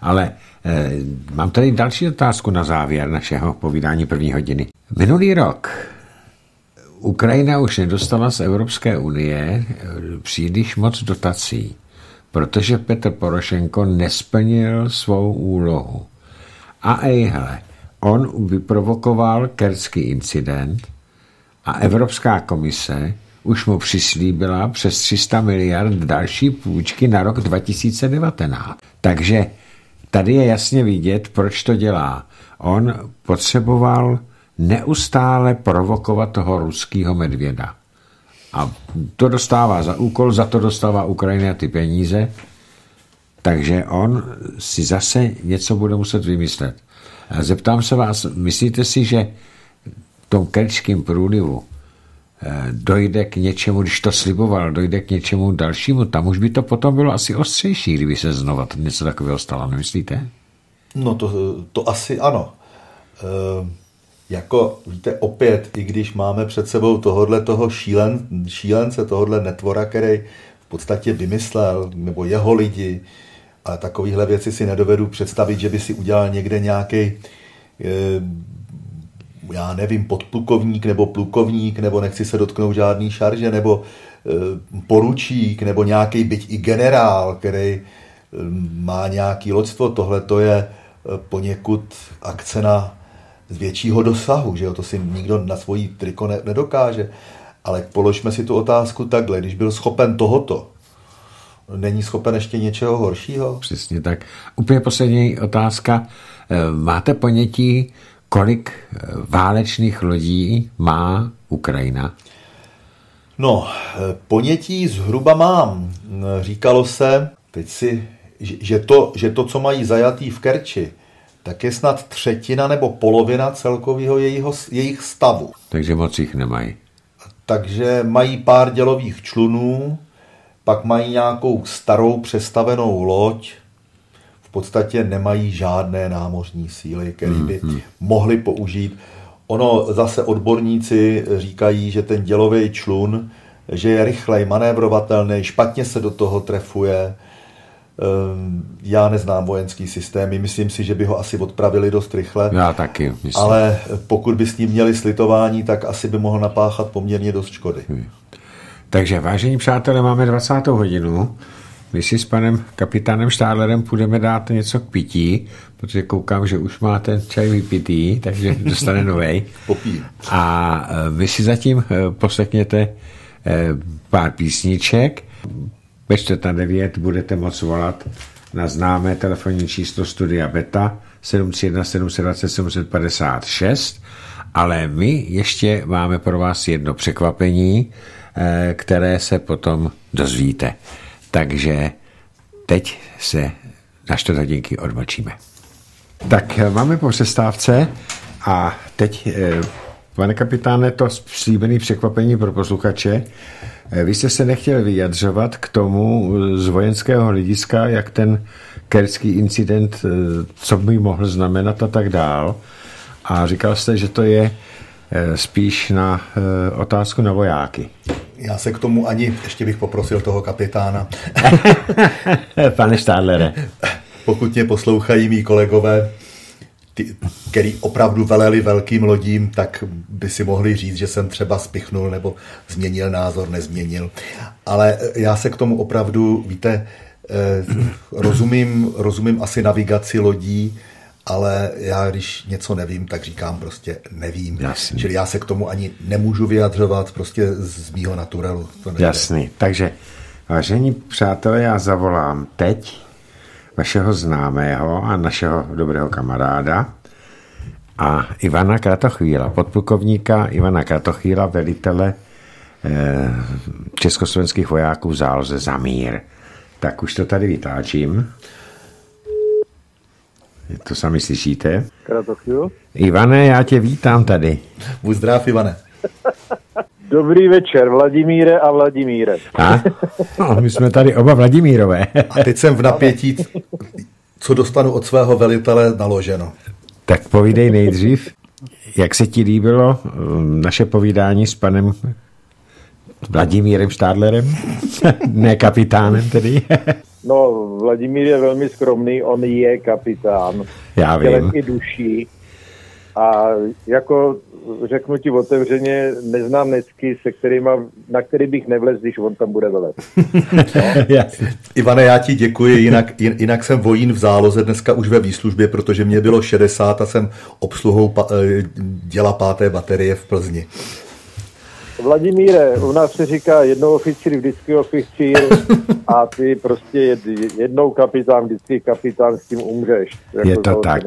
Ale eh, mám tady další otázku na závěr našeho povídání první hodiny. Minulý rok Ukrajina už nedostala z Evropské unie příliš moc dotací, protože Petr Porošenko nesplnil svou úlohu. A ejhle, on vyprovokoval kerčský incident a Evropská komise už mu přislíbila přes tři sta miliard další půjčky na rok dva tisíce devatenáct. Takže tady je jasně vidět, proč to dělá. On potřeboval neustále provokovat toho ruského medvěda. A to dostává za úkol, za to dostává Ukrajina ty peníze, takže on si zase něco bude muset vymyslet. A zeptám se vás, myslíte si, že v tom Kerčském průlivu dojde k něčemu, když to sliboval, dojde k něčemu dalšímu? Tam už by to potom bylo asi ostřejší, kdyby se znova něco takového stalo, nemyslíte? No to, to asi ano. Ehm, jako, víte, opět, i když máme před sebou tohodle toho šílen, šílence, tohodle netvora, který v podstatě vymyslel, nebo jeho lidi, a takovéhle věci si nedovedu představit, že by si udělal někde nějaký, e, já nevím, podplukovník nebo plukovník, nebo nechci se dotknout žádný šarže, nebo e, poručík, nebo nějaký byť i generál, který e, má nějaký loďstvo. Tohle to je e, poněkud akce na z většího dosahu, že jo? To si nikdo na svojí triko ne, nedokáže. Ale položme si tu otázku takhle, když byl schopen tohoto, není schopen ještě něčeho horšího? Přesně tak. Úplně poslední otázka. Máte ponětí, kolik válečných lodí má Ukrajina? No, ponětí zhruba mám. Říkalo se, teď si, že to, že to, co mají zajatý v Kerči, tak je snad třetina nebo polovina celkového jejího, jejich stavu. Takže moc jich nemají. Takže mají pár dělových člunů, pak mají nějakou starou přestavenou loď, v podstatě nemají žádné námořní síly, které by mm-hmm. mohli použít. Ono zase odborníci říkají, že ten dělový člun, že je rychlej, manévrovatelný, špatně se do toho trefuje. Já neznám vojenský systém, myslím si, že by ho asi odpravili dost rychle. Já taky, myslím. Ale pokud by s ním měli slitování, tak asi by mohl napáchat poměrně dost škody. Hmm. Takže, vážení přátelé, máme dvacátou hodinu. My si s panem kapitánem Štádlerem půjdeme dát něco k pití, protože koukám, že už má ten čaj vypitý, takže dostane novej. A vy si zatím poslechněte pár písniček. Ve čtvrtá devět budete moct volat na známé telefonní číslo Studia Beta sedm tři jedna sedm dva sedm pět šest, ale my ještě máme pro vás jedno překvapení, které se potom dozvíte. Takže teď se na čtvrt hodinky odmlčíme. Tak máme po přestávce a teď, pane kapitáne, to slíbené překvapení pro posluchače. Vy jste se nechtěl vyjadřovat k tomu z vojenského hlediska, jak ten kerčský incident, co by mohl znamenat a tak dál. A říkal jste, že to je spíš na otázku na vojáky. Já se k tomu ani, ještě bych poprosil toho kapitána. Pane Štádlere. Pokud mě poslouchají mý kolegové, ty, který opravdu veleli velkým lodím, tak by si mohli říct, že jsem třeba spichnul nebo změnil názor, nezměnil. Ale já se k tomu opravdu, víte, eh, rozumím, rozumím asi navigaci lodí, ale já, když něco nevím, tak říkám prostě nevím. Jasný. Čili já se k tomu ani nemůžu vyjadřovat, prostě z mýho naturelu. Jasný. Takže, vážení přátelé, já zavolám teď vašeho známého a našeho dobrého kamaráda a Ivana Kratochvíla, podplukovníka Ivana Kratochvíla, velitele eh, československých vojáků v záloze za mír. Tak už to tady vytáčím. To sami slyšíte. Kratochvíl. Ivane, já tě vítám tady. Buď zdrav, Ivane. Dobrý večer, Vladimíre a Vladimíre. A? No, my jsme tady oba Vladimírové. A teď jsem v napětí, co dostanu od svého velitele naloženo. Tak povídej nejdřív, jak se ti líbilo naše povídání s panem Vladimírem Štádlerem? Ne kapitánem tedy. No, Vladimír je velmi skromný, on je kapitán. Já vím. Tělem i duší. A jako řeknu ti otevřeně, neznám necky, se kterýma, na který bych nevlez, když on tam bude velet. No. Ivane, já ti děkuji, jinak, jinak jsem vojín v záloze, dneska už ve výslužbě, protože mě bylo šedesát a jsem obsluhou děla páté baterie v Plzni. Vladimíre, u nás se říká jednou oficír, vždycky oficír a ty prostě jednou kapitán, vždycky kapitán, s tím umřeš. Jako je to tak.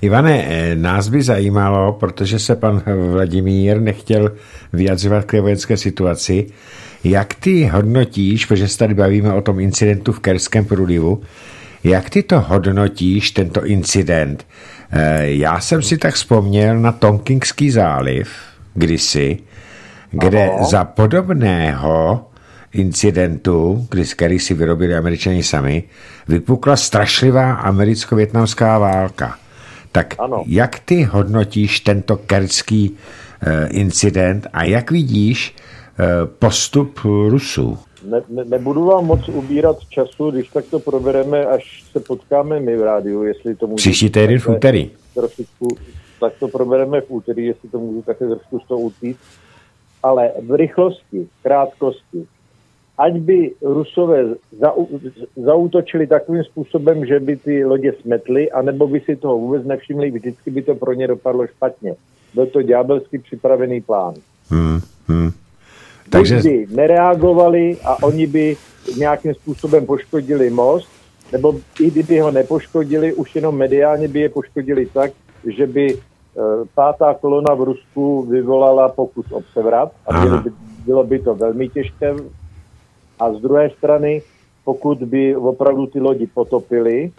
Ivane, nás by zajímalo, protože se pan Vladimír nechtěl vyjadřovat k vojenské situaci, jak ty hodnotíš, protože se tady bavíme o tom incidentu v Kerčském průlivu, jak ty to hodnotíš, tento incident? Já jsem si tak vzpomněl na Tonkingský záliv kdysi, kde Aho. za podobného incidentu, kdy, který si vyrobili Američani sami, vypukla strašlivá americko-větnamská válka. Tak ano. Jak ty hodnotíš tento kerčský eh, incident a jak vidíš eh, postup Rusů? Ne, ne, nebudu vám moc ubírat času, když tak to probereme, až se potkáme my v rádiu, jestli to můžu... Příští týden v úterý. Trošičku, tak to probereme v úterý, jestli to můžu také trošku z toho utít. Ale v rychlosti, krátkosti, ať by Rusové zau, zautočili takovým způsobem, že by ty lodě smetly, anebo by si toho vůbec nevšimli, vždycky by to pro ně dopadlo špatně. Byl to ďábelsky připravený plán. Hmm, hmm. Takže... Kdyby nereagovali a oni by nějakým způsobem poškodili most, nebo i kdyby ho nepoškodili, už jenom mediálně by je poškodili tak, že by... Pátá kolona v Rusku vyvolala pokus o převrat a bylo by, bylo by to velmi těžké. A z druhé strany, pokud by opravdu ty lodi potopili,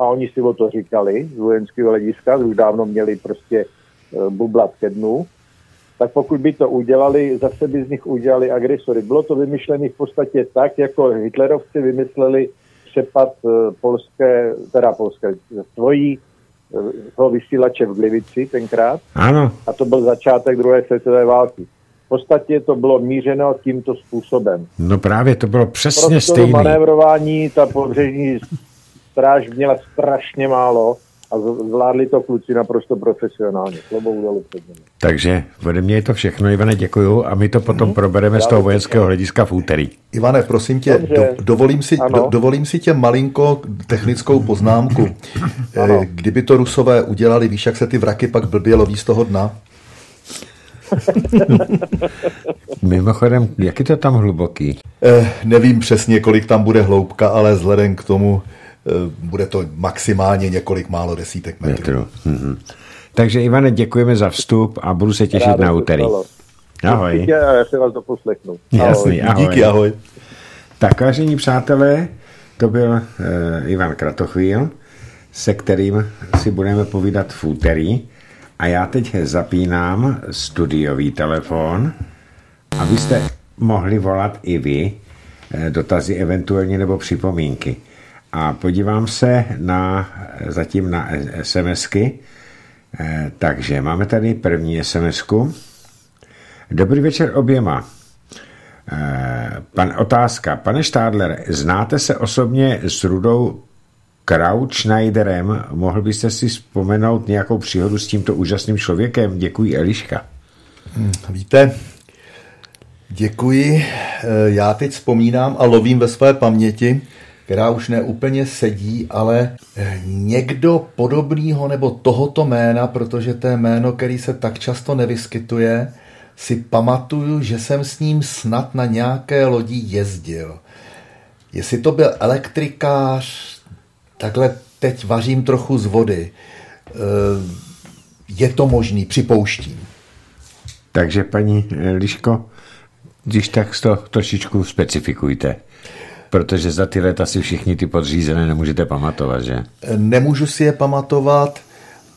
a oni si o to říkali z vojenského hlediska, už dávno měli prostě bublat ke dnu, tak pokud by to udělali, zase by z nich udělali agresory. Bylo to vymyšlené v podstatě tak, jako hitlerovci vymysleli přepad polské, teda polské svojí, toho vysílače v Glivici tenkrát. Ano. A to byl začátek druhé světové války. V podstatě to bylo mířeno tímto způsobem. No právě to bylo přesně stejné. Manévrování, ta pobřežní stráž měla strašně málo a zvládli to kluci naprosto profesionálně. Klobouk dolů před nimi. Takže ode mě je to všechno, Ivane, děkuju a my to potom hmm. probereme já z toho vojenského hlediska v úterý. Ivane, prosím tě, do, dovolím, si, do, dovolím si tě malinko technickou poznámku. Ano. Kdyby to Rusové udělali, víš, jak se ty vraky pak blbě loví z toho dna? Mimochodem, jak je to tam hluboký? Eh, nevím přesně, kolik tam bude hloubka, ale vzhledem k tomu bude to maximálně několik málo desítek metrů. Mm-hmm. Takže Ivane, děkujeme za vstup a budu se těšit Ráda na úterý. Ahoj. Já se vás doposlechnu. Jasný, ahoj. Díky, ahoj. Tak, vážení přátelé, to byl uh, Ivan Kratochvíl, se kterým si budeme povídat v úterý. A já teď zapínám studiový telefon, abyste mohli volat i vy dotazy eventuálně nebo připomínky. A podívám se na, zatím na SMSky. E, takže máme tady první SMSku. Dobrý večer oběma. E, pan, otázka. Pane Štádler, znáte se osobně s Rudou Kraučnajderem? Mohl byste si vzpomenout nějakou příhodu s tímto úžasným člověkem? Děkuji, Eliška. Hmm, víte, děkuji. Já teď vzpomínám a lovím ve své paměti, která už neúplně sedí, ale někdo podobného nebo tohoto jména, protože to je jméno, který se tak často nevyskytuje, si pamatuju, že jsem s ním snad na nějaké lodi jezdil. Jestli to byl elektrikář, takhle teď vařím trochu z vody. Je to možný, připouštím. Takže paní Liško, když tak to trošičku specifikujte. Protože za ty leta si všichni ty podřízené nemůžete pamatovat, že? Nemůžu si je pamatovat,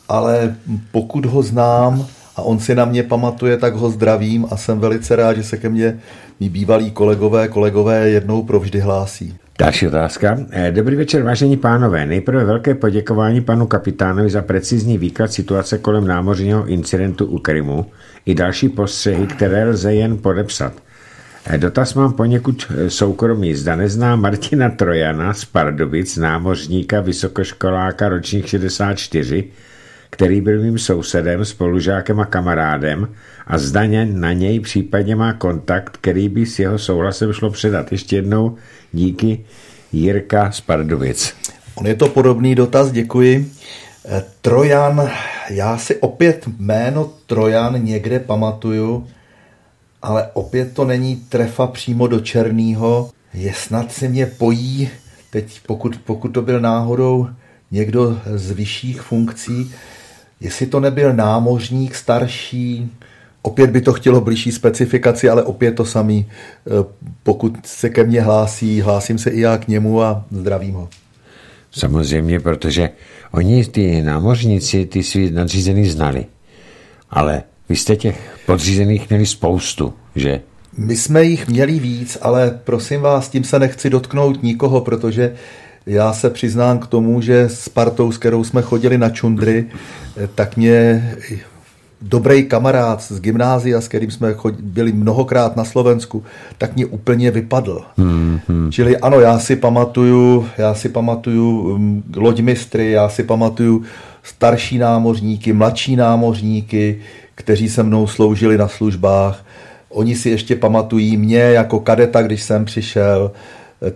ale pokud ho znám a on si na mě pamatuje, tak ho zdravím a jsem velice rád, že se ke mně mý bývalí kolegové, kolegové jednou provždy hlásí. Další otázka. Dobrý večer, vážení pánové. Nejprve velké poděkování panu kapitánovi za precizní výklad situace kolem námořního incidentu u Krymu i další postřehy, které lze jen podepsat. Dotaz mám poněkud soukromý. Zda nezná Martina Trojana z Pardubic, námořníka, vysokoškoláka, ročník šedesát čtyři, který byl mým sousedem, spolužákem a kamarádem a zda na něj případně má kontakt, který by s jeho souhlasem šlo předat. Ještě jednou díky, Jirka z Pardubic. On je to podobný dotaz, děkuji. Trojan, já si opět jméno Trojan někde pamatuju, ale opět to není trefa přímo do černého. Je snad se mě pojí, teď pokud, pokud to byl náhodou někdo z vyšších funkcí, jestli to nebyl námořník starší, opět by to chtělo blížší specifikaci, ale opět to samý. Pokud se ke mně hlásí, hlásím se i já k němu a zdravím ho. Samozřejmě, protože oni, ty námořníci, ty si nadřízený znali, ale vy jste těch podřízených měli spoustu, že? My jsme jich měli víc, ale prosím vás, tím se nechci dotknout nikoho, protože já se přiznám k tomu, že s partou, s kterou jsme chodili na čundry, tak mě dobrý kamarád z gymnázia, s kterým jsme byli mnohokrát na Slovensku, tak mě úplně vypadl. Hmm, hmm. Čili ano, já si pamatuju, já si pamatuju loďmistry, já si pamatuju starší námořníky, mladší námořníky, kteří se mnou sloužili na službách. Oni si ještě pamatují mě jako kadeta, když jsem přišel.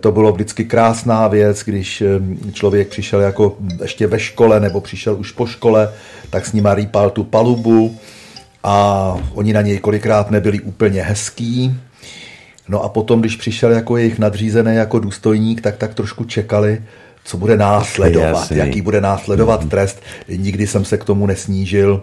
To bylo vždycky krásná věc, když člověk přišel jako ještě ve škole nebo přišel už po škole, tak s nima rýpal tu palubu a oni na něj kolikrát nebyli úplně hezký. No a potom, když přišel jako jejich nadřízený, jako důstojník, tak tak trošku čekali, co bude následovat, Jasný. jaký bude následovat trest. Nikdy jsem se k tomu nesnížil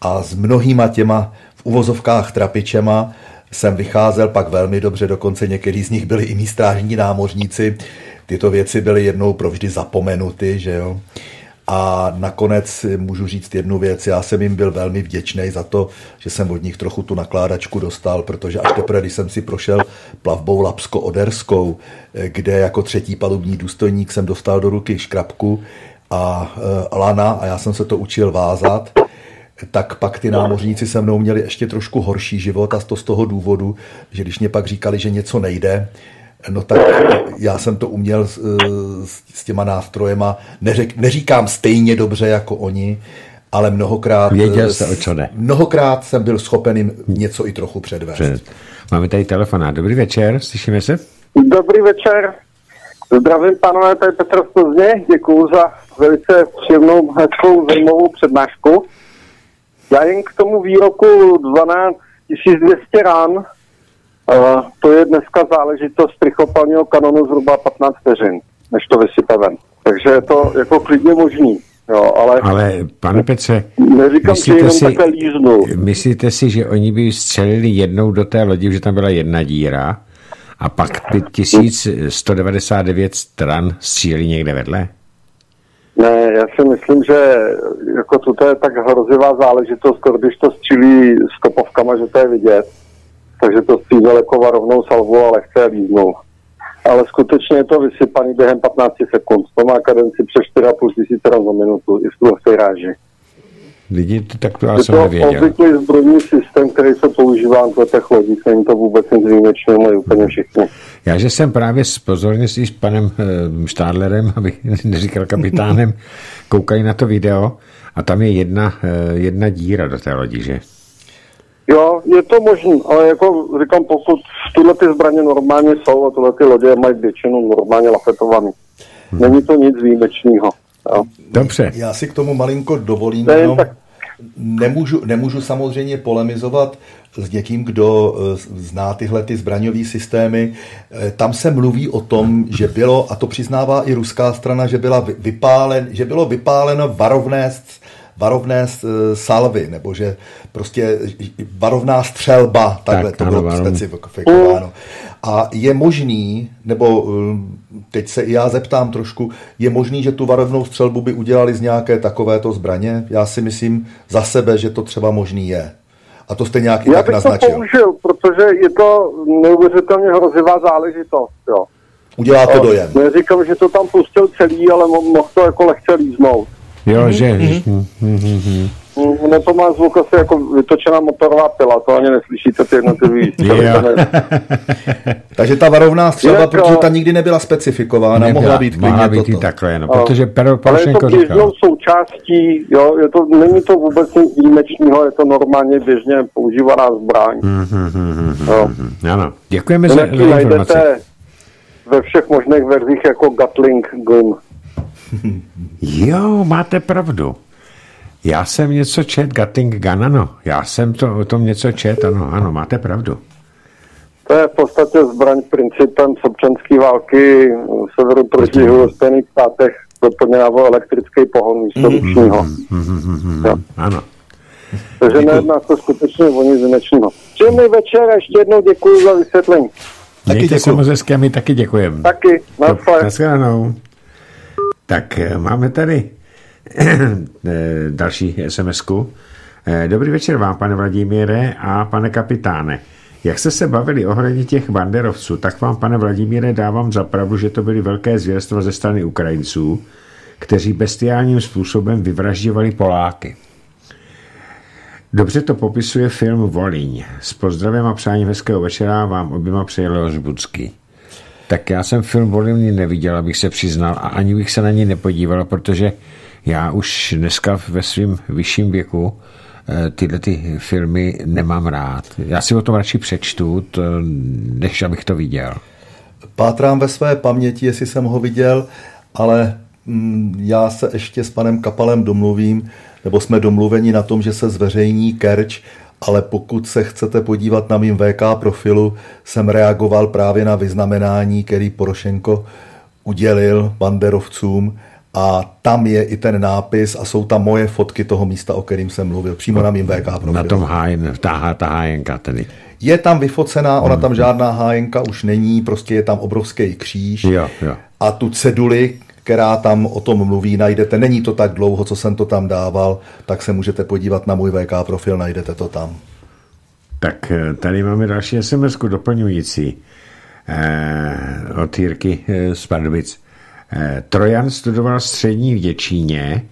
a s mnohýma těma v uvozovkách trapičema jsem vycházel pak velmi dobře, dokonce některý z nich byli i mí strážní námořníci. Tyto věci byly jednou provždy zapomenuty, že jo. A nakonec můžu říct jednu věc, já jsem jim byl velmi vděčný za to, že jsem od nich trochu tu nakládačku dostal, protože až teprve, když jsem si prošel plavbou Labsko-Oderskou, kde jako třetí palubní důstojník jsem dostal do ruky škrabku a lana a já jsem se to učil vázat, tak pak ty námořníci se mnou měli ještě trošku horší život a to z toho důvodu, že když mě pak říkali, že něco nejde, no tak já jsem to uměl s, s těma nástrojema, neřek, neříkám stejně dobře jako oni, ale mnohokrát, Věděl se, o co ne. mnohokrát jsem byl schopen jim něco i trochu předvést. Před. Máme tady telefonát. Dobrý večer, slyšíme se? Dobrý večer. Zdravím, pánové, tady Petr z Plzně. Děkuju za velice příjemnou, hezkou, zajímavou přednášku. Já jen k tomu výroku dvanáct tisíc dvě stě ran, uh, to je dneska záležitost rychlopalného kanonu zhruba patnáct vteřin, než to vysype ven. Takže je to jako klidně možný. Jo, ale, ale, pane Petře, neříkám, myslíte, si, myslíte si, že oni by střelili jednou do té lodi, že tam byla jedna díra a pak by tisíc sto devadesát devět stran střílili někde vedle? Ne, já si myslím, že jako toto je tak hrozivá záležitost, když to střílí s kopovkama, že to je vidět. Takže to střílí jako varovnou salvu a lehce líznou. Ale skutečně je to vysypaný během patnáct sekund. To má kadenci přes čtyři a půl tisíce ran za minutu i v tuhle ráži. Vidíte, tak to já jsem nevěděl. Je to obvyklý zbrojní systém, který se používá v letech lodích, není to vůbec nic výjimečného, mají úplně všichni. Já, že jsem právě pozorně s panem Štádlerem, abych neříkal kapitánem, koukají na to video a tam je jedna, jedna díra do té lodi, že? Jo, je to možné, ale jako říkám, pokud tyhle ty zbraně normálně jsou a tyhle ty lodě mají většinu normálně lafetovaný. Hmm. Není to nic výjimečného. No. Dobře. Já si k tomu malinko dovolím, ne, jenom tak... nemůžu, nemůžu samozřejmě polemizovat s někým, kdo zná tyhle ty zbraňové systémy. Tam se mluví o tom, že bylo, a to přiznává i ruská strana, že, byla vypálen, že bylo vypáleno varovné, varovné salvy, nebo že prostě varovná střelba, takhle tak, to bylo specifikováno. A je možný, nebo teď se i já zeptám trošku, je možný, že tu varovnou střelbu by udělali z nějaké takovéto zbraně? Já si myslím za sebe, že to třeba možný je. A to jste nějak i tak naznačil. Já bych to použil, protože je to neuvěřitelně hrozivá záležitost. Jo. Udělá to dojem. Neříkám, že to tam pustil celý, ale mohl to jako lehce líznout. Jo, že? Mm-hmm. Mm-hmm. Ono to má zvuk asi jako vytočená motorová pila, to ani neslyšíte ty jednotlivý. Takže ta varovná střelba, jako, protože ta nikdy nebyla specifikována, nebyla, mohla být klidně být toto. Takhle, no, protože Petr Porošenko ale je to běžnou součástí, jo, je to, není to vůbec nic výjimečného, je to normálně běžně používaná zbraň. Mm-hmm, mm-hmm, ano, děkujeme to za informaci. Ve všech možných verzích jako Gatling gun. Jo, máte pravdu. Já jsem něco čet, Gatling gun, ano. Já jsem to, o tom něco čet, ano, ano, máte pravdu. To je v podstatě zbraň principem z občanské války v severu proti jihu Spojených státech doplněnává elektrický pohon výsledčního. Ano. Takže nejedná se skutečně o nic značného. Příjemný večer a ještě jednou děkuji za vysvětlení. Taky děkuji. Samozřejmě my taky děkujeme. Taky. Naschledanou. Tak máme tady další SMSku. Dobrý večer vám, pane Vladimíre a pane kapitáne. Jak jste se bavili ohledně těch banderovců, tak vám, pane Vladimíre, dávám za pravdu, že to byly velké zvěrstva ze strany Ukrajinců, kteří bestiálním způsobem vyvražďovali Poláky. Dobře to popisuje film Volíň. S pozdravem a přáním hezkého večera vám oběma přejel Rozbudský. Tak já jsem film Volíň neviděl, abych se přiznal, a ani bych se na ní nepodíval, protože já už dneska ve svým vyšším věku tyhle ty filmy nemám rád. Já si o tom radši přečtu, to, než abych to viděl. Pátrám ve své paměti, jestli jsem ho viděl, ale mm, já se ještě s panem Kapalem domluvím, nebo jsme domluveni na tom, že se zveřejní Kerč, ale pokud se chcete podívat na mým V K profilu, jsem reagoval právě na vyznamenání, který Porošenko udělil banderovcům, a tam je i ten nápis a jsou tam moje fotky toho místa, o kterým jsem mluvil. Přímo na mým V K profilu. Na tom hájen, ta, ta hájenka tedy. Je tam vyfocená, ona tam žádná hájenka už není, prostě je tam obrovský kříž. Jo, jo. A tu ceduli, která tam o tom mluví, najdete. Není to tak dlouho, co jsem to tam dával, tak se můžete podívat na můj V K profil, najdete to tam. Tak tady máme další SMSku doplňující eh, od Jirky eh, z Pardubic. Trojan studoval střední v Děčíně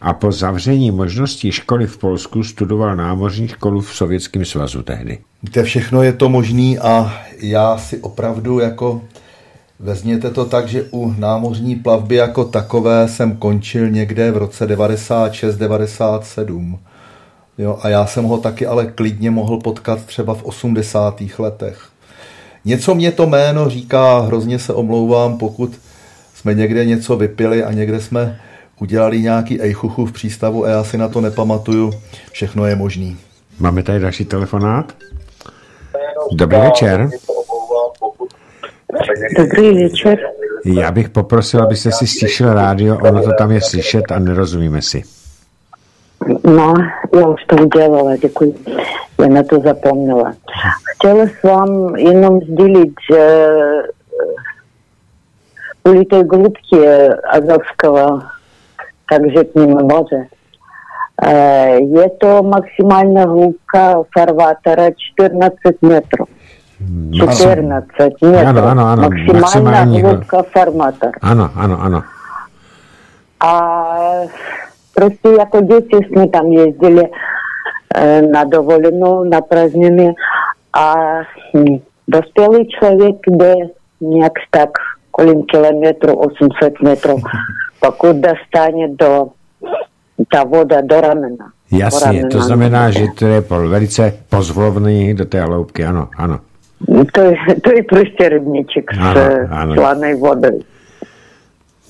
a po zavření možností školy v Polsku studoval námořní školu v Sovětském svazu tehdy. To všechno je to možný a já si opravdu jako vezměte to tak, že u námořní plavby jako takové jsem končil někde v roce devadesát šest devadesát sedm. Jo, a já jsem ho taky ale klidně mohl potkat třeba v osmdesátých letech. Něco mě to jméno říká, hrozně se omlouvám, pokud jsme někde něco vypili a někde jsme udělali nějaký ejchuchu v přístavu a já si na to nepamatuju. Všechno je možný. Máme tady další telefonát. Dobrý večer. Dobrý večer. Já bych poprosil, abyste si stišil rádio, ono to tam je slyšet a nerozumíme si. No, já už to udělala, děkuji. Já na to zapomněla. Chtěla s vám jenom sdělit, že улитой глубки Азовского, как Житнего моря, это максимальная глубина фарватера čtrnáct metrů. čtrnáct metrů. Ano, ano, ano. Максимальная глубина фарватера. Ano, ano, ano. А просто jako děti jsme tam jezdili na dovolenou, na prázdniny a dospělý člověk jde nějak tak kolem kilometru, osm set metrů, pokud dostane do, ta voda do ramena. Jasně, do ramena, to znamená, že to je velice pozvolný do té hloubky, ano, ano. To je, to je prostě rybníček s slanou vodou.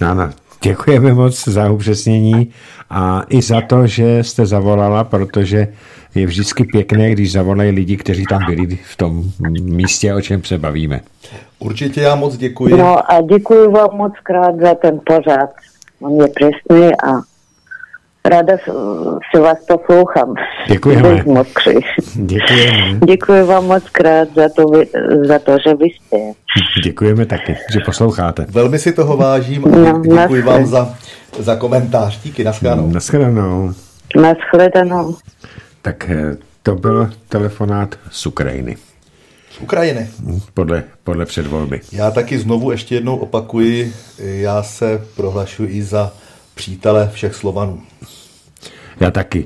Ano, děkujeme moc za upřesnění a i za to, že jste zavolala, protože je vždycky pěkné, když zavolají lidi, kteří tam byli v tom místě, o čem se bavíme. Určitě já moc děkuji. No a děkuji vám moc krát za ten pořad. On je přesný a ráda si vás poslouchám. Děkujeme. Děkujeme. Děkuji vám moc krát za to, za to, že vy jste. Děkujeme taky, že posloucháte. Velmi si toho vážím a no, děkuji vám za, za komentář. Díky, naschledanou. Naschledanou. Naschledanou. Tak to byl telefonát z Ukrajiny. Z Ukrajiny. Podle, podle předvolby. Já taky znovu ještě jednou opakuji, já se prohlašuji za přítele všech Slovanů. Já taky.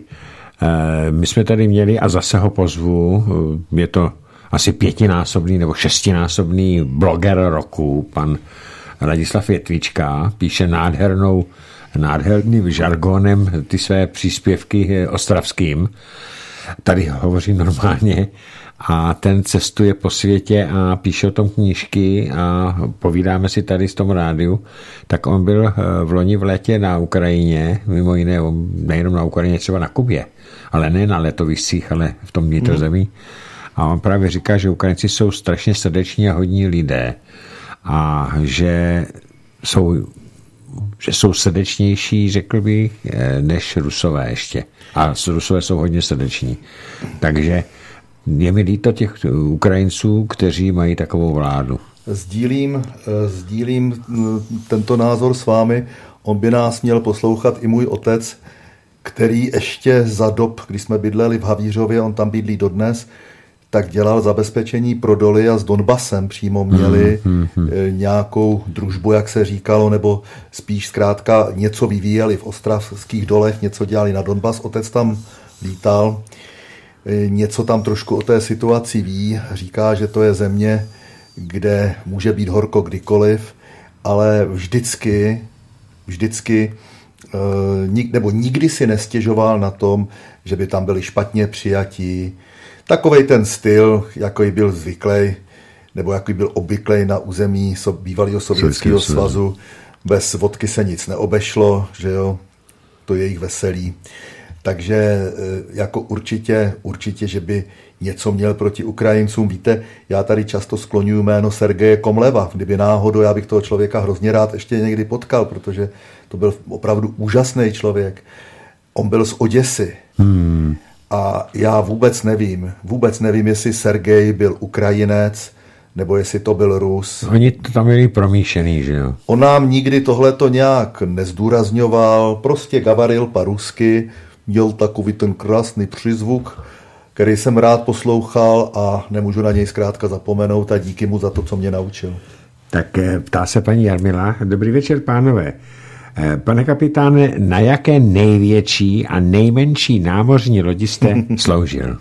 My jsme tady měli, a zase ho pozvu, je to asi pětinásobný nebo šestinásobný bloger roku, pan Radislav Jetvička, píše nádhernou nádherným žargonem ty své příspěvky ostravským. Tady hovoří normálně a ten cestuje po světě a píše o tom knížky a povídáme si tady s tom rádiu. Tak on byl v loni v létě na Ukrajině, mimo jiné, nejenom na Ukrajině, třeba na Kubě, ale ne na letoviscích, ale v tom vnitrozemí. A on právě říká, že Ukrajinci jsou strašně srdeční a hodní lidé a že jsou, že jsou srdečnější, řekl bych, než Rusové ještě. A Rusové jsou hodně srdeční. Takže je mi líto těch Ukrajinců, kteří mají takovou vládu. Sdílím, sdílím tento názor s vámi. On by nás měl poslouchat i můj otec, který ještě za dob, když jsme bydleli v Havířově, on tam bydlí dodnes, tak dělal zabezpečení pro doly a s Donbasem přímo měli hmm, hmm, hmm. nějakou družbu, jak se říkalo, nebo spíš zkrátka něco vyvíjeli v ostravských dolech, něco dělali na Donbas. Otec tam lítal, něco tam trošku o té situaci ví, říká, že to je země, kde může být horko kdykoliv, ale vždycky, vždycky, nebo nikdy si nestěžoval na tom, že by tam byli špatně přijatí. Takovej ten styl, jaký byl zvyklý, nebo jaký byl obvyklý na území bývalého Sovětského svazu. Bez vodky se nic neobešlo, že jo, to je jejich veselí. Takže jako určitě, určitě, že by něco měl proti Ukrajincům. Víte, já tady často skloňuji jméno Sergeje Komleva. Kdyby náhodou, já bych toho člověka hrozně rád ještě někdy potkal, protože to byl opravdu úžasný člověk. On byl z Oděsy. Hmm. A já vůbec nevím, vůbec nevím, jestli Sergej byl Ukrajinec, nebo jestli to byl Rus. Oni to tam byli promíšený, že jo? On nám nikdy tohleto nějak nezdůrazňoval, prostě gavaril pa rusky, měl takový ten krásný přízvuk, který jsem rád poslouchal a nemůžu na něj zkrátka zapomenout a díky mu za to, co mě naučil. Tak ptá se paní Jarmila. Dobrý večer, pánové. Pane kapitáne, na jaké největší a nejmenší námořní lodi jste sloužil?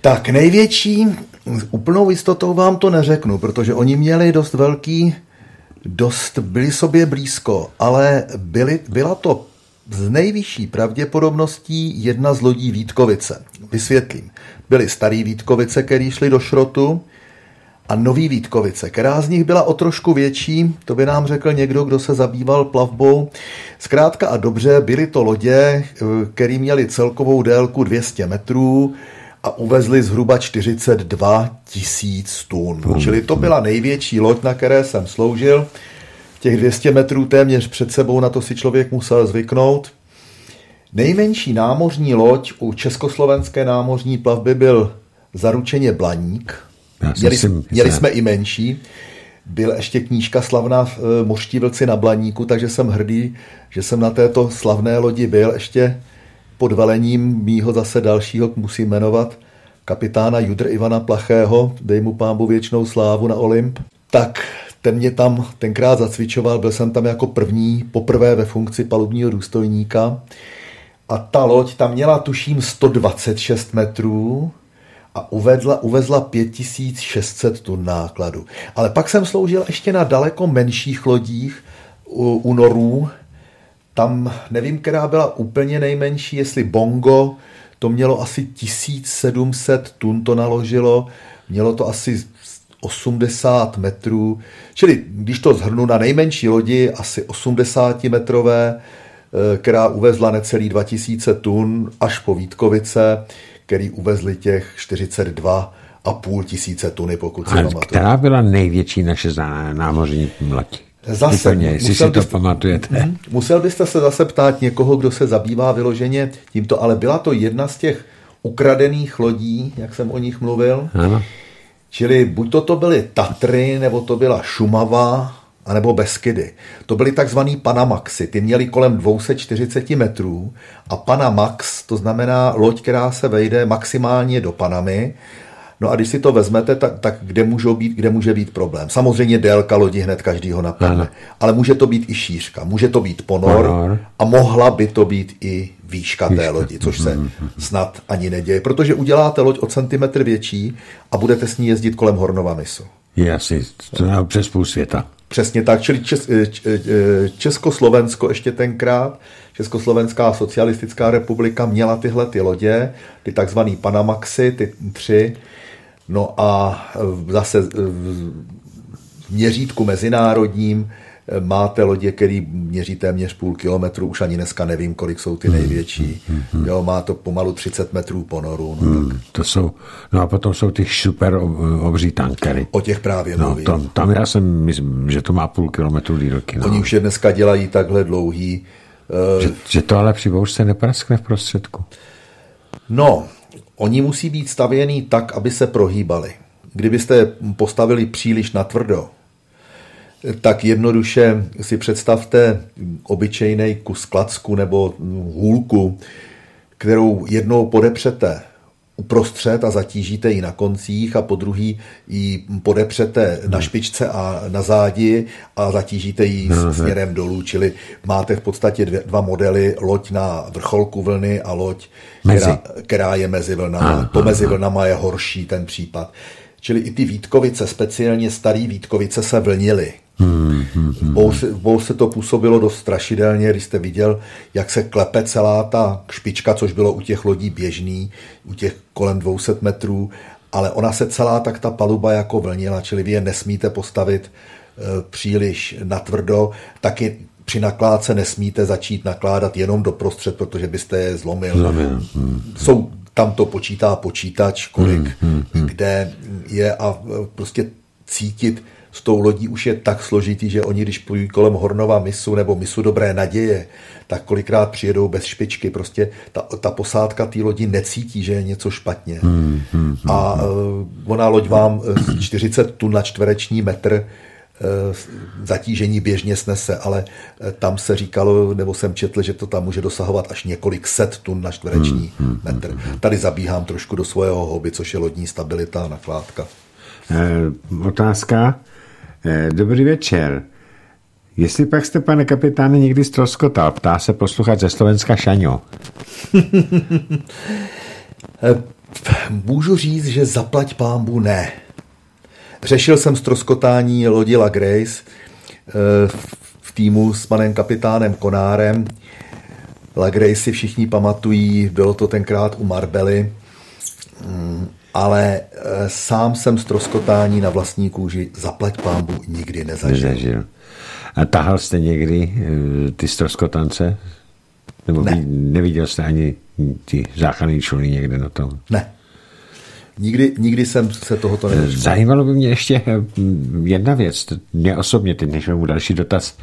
Tak největší, s úplnou jistotou vám to neřeknu, protože oni měli dost velký, dost byli sobě blízko, ale byli, byla to z nejvyšší pravděpodobností jedna z lodí Vítkovice. Vysvětlím. Byly starý Vítkovice, který šly do šrotu, a nový Vítkovice, která z nich byla o trošku větší, to by nám řekl někdo, kdo se zabýval plavbou. Zkrátka a dobře, byly to lodě, které měly celkovou délku dvě stě metrů a uvezly zhruba čtyřicet dva tisíc tun. Čili to byla největší loď, na které jsem sloužil. Těch dvě stě metrů téměř před sebou, na to si člověk musel zvyknout. Nejmenší námořní loď u československé námořní plavby byl zaručeně Blaník. Měli, měli jsme i menší. Byla ještě knížka slavná Mořští vlci na Blaníku, takže jsem hrdý, že jsem na této slavné lodi byl ještě pod velením mýho zase dalšího, musím jmenovat, kapitána judr Ivana Plachého, dej mu pánbu věčnou slávu na Olymp. Tak ten mě tam tenkrát zacvičoval, byl jsem tam jako první, poprvé ve funkci palubního důstojníka a ta loď tam měla tuším sto dvacet šest metrů a uvedla, uvezla pět tisíc šest set tun nákladu. Ale pak jsem sloužil ještě na daleko menších lodích u, u norů. Tam nevím, která byla úplně nejmenší, jestli Bongo, to mělo asi tisíc sedm set tun to naložilo, mělo to asi osmdesát metrů, čili když to zhrnu na nejmenší lodi, asi osmdesátimetrové, která uvezla necelý dva tisíce tun až po Vítkovice, který uvezli těch čtyřicet dva a půl tisíce tuny, pokud se pamatuje. Která byla největší naše námořní loď? Zase. Úplně, jestli si to byste, pamatujete. Musel byste se zase ptát někoho, kdo se zabývá vyloženě tímto, ale byla to jedna z těch ukradených lodí, jak jsem o nich mluvil. Ano. Čili buď to, to byly Tatry, nebo to byla Šumava, anebo Beskydy. To byly takzvaný Panamaxy. Ty měly kolem dvě stě čtyřicet metrů a Panamax, to znamená loď, která se vejde maximálně do Panamy. No a když si to vezmete, tak, tak kde, můžou být, kde může být problém? Samozřejmě délka lodi hned každýho napadne. Ale může to být i šířka, může to být ponor, ponor. A mohla by to být i výška, výška té lodi, což se snad ani neděje, protože uděláte loď o centimetr větší a budete s ní jezdit kolem Hornova mysu. Jasně, to je přes půl světa. Přesně tak, čili Čes, Československo ještě tenkrát, Československá socialistická republika měla tyhle ty lodě, ty takzvaný Panamaxy, ty tři, no a zase v měřítku mezinárodním máte lodě, který měří téměř půl kilometru, už ani dneska nevím, kolik jsou ty největší. Jo, má to pomalu třicet metrů ponoru. No, hmm, to jsou, no a potom jsou těch super obří tankery. O těch právě no, mluvím. Tam, tam já jsem, myslím, že to má půl kilometru dílky. No. Oni už je dneska dělají takhle dlouhý. Že, že to ale při bouřce nepraskne v prostředku. No, oni musí být stavěný tak, aby se prohýbali. Kdybyste je postavili příliš natvrdo, tak jednoduše si představte obyčejnej kus klacku nebo hůlku, kterou jednou podepřete uprostřed a zatížíte ji na koncích a podruhý ji podepřete na špičce a na zádi a zatížíte ji směrem dolů, čili máte v podstatě dvě, dva modely, loď na vrcholku vlny a loď, která, která je mezi vlnama. To mezi vlnama je horší ten případ. Čili i ty Vítkovice, speciálně starý Vítkovice, se vlnily. Hmm, hmm, hmm. V bouřce to působilo dost strašidelně, když jste viděl, jak se klepe celá ta špička, což bylo u těch lodí běžný, u těch kolem dvě stě metrů, ale ona se celá tak ta paluba jako vlnila, čili vy je nesmíte postavit e, příliš natvrdo, taky při nakládce nesmíte začít nakládat jenom doprostřed, protože byste je zlomil. Zlomil. Hmm. Jsou, tam to počítá počítač, kolik, hmm, hmm, kde je a prostě cítit. S tou lodí už je tak složitý, že oni, když půjdou kolem Hornova mysu nebo mysu Dobré naděje, tak kolikrát přijedou bez špičky. Prostě ta, ta posádka té lodi necítí, že je něco špatně. Hmm, hmm, a hmm. ona loď vám čtyřicet tun na čtvereční metr zatížení běžně snese, ale tam se říkalo, nebo jsem četl, že to tam může dosahovat až několik set tun na čtvereční hmm, metr. Hmm, Tady zabíhám trošku do svého hobby, což je lodní stabilita a nakládka. Eh, otázka. Dobrý večer. Jestli pak jste, pane kapitáne, někdy ztroskotal, ptá se posluchač ze Slovenska Šaňo. Můžu říct, že zaplať pánbu ne. Řešil jsem ztroskotání lodi La Grace v týmu s panem kapitánem Konárem. La Grace si všichni pamatují, bylo to tenkrát u Marbely, ale e, sám jsem ztroskotání na vlastní kůži zaplať pánbu nikdy nezažil. nezažil. A tahal jste někdy e, ty ztroskotance? Nebo ne. Vy, neviděl jste ani ty záchranné čluny někde na tom? Ne. Nikdy, nikdy jsem se tohoto nezažil. Zajímalo by mě ještě jedna věc. Mě osobně, teď než mu další dotaz.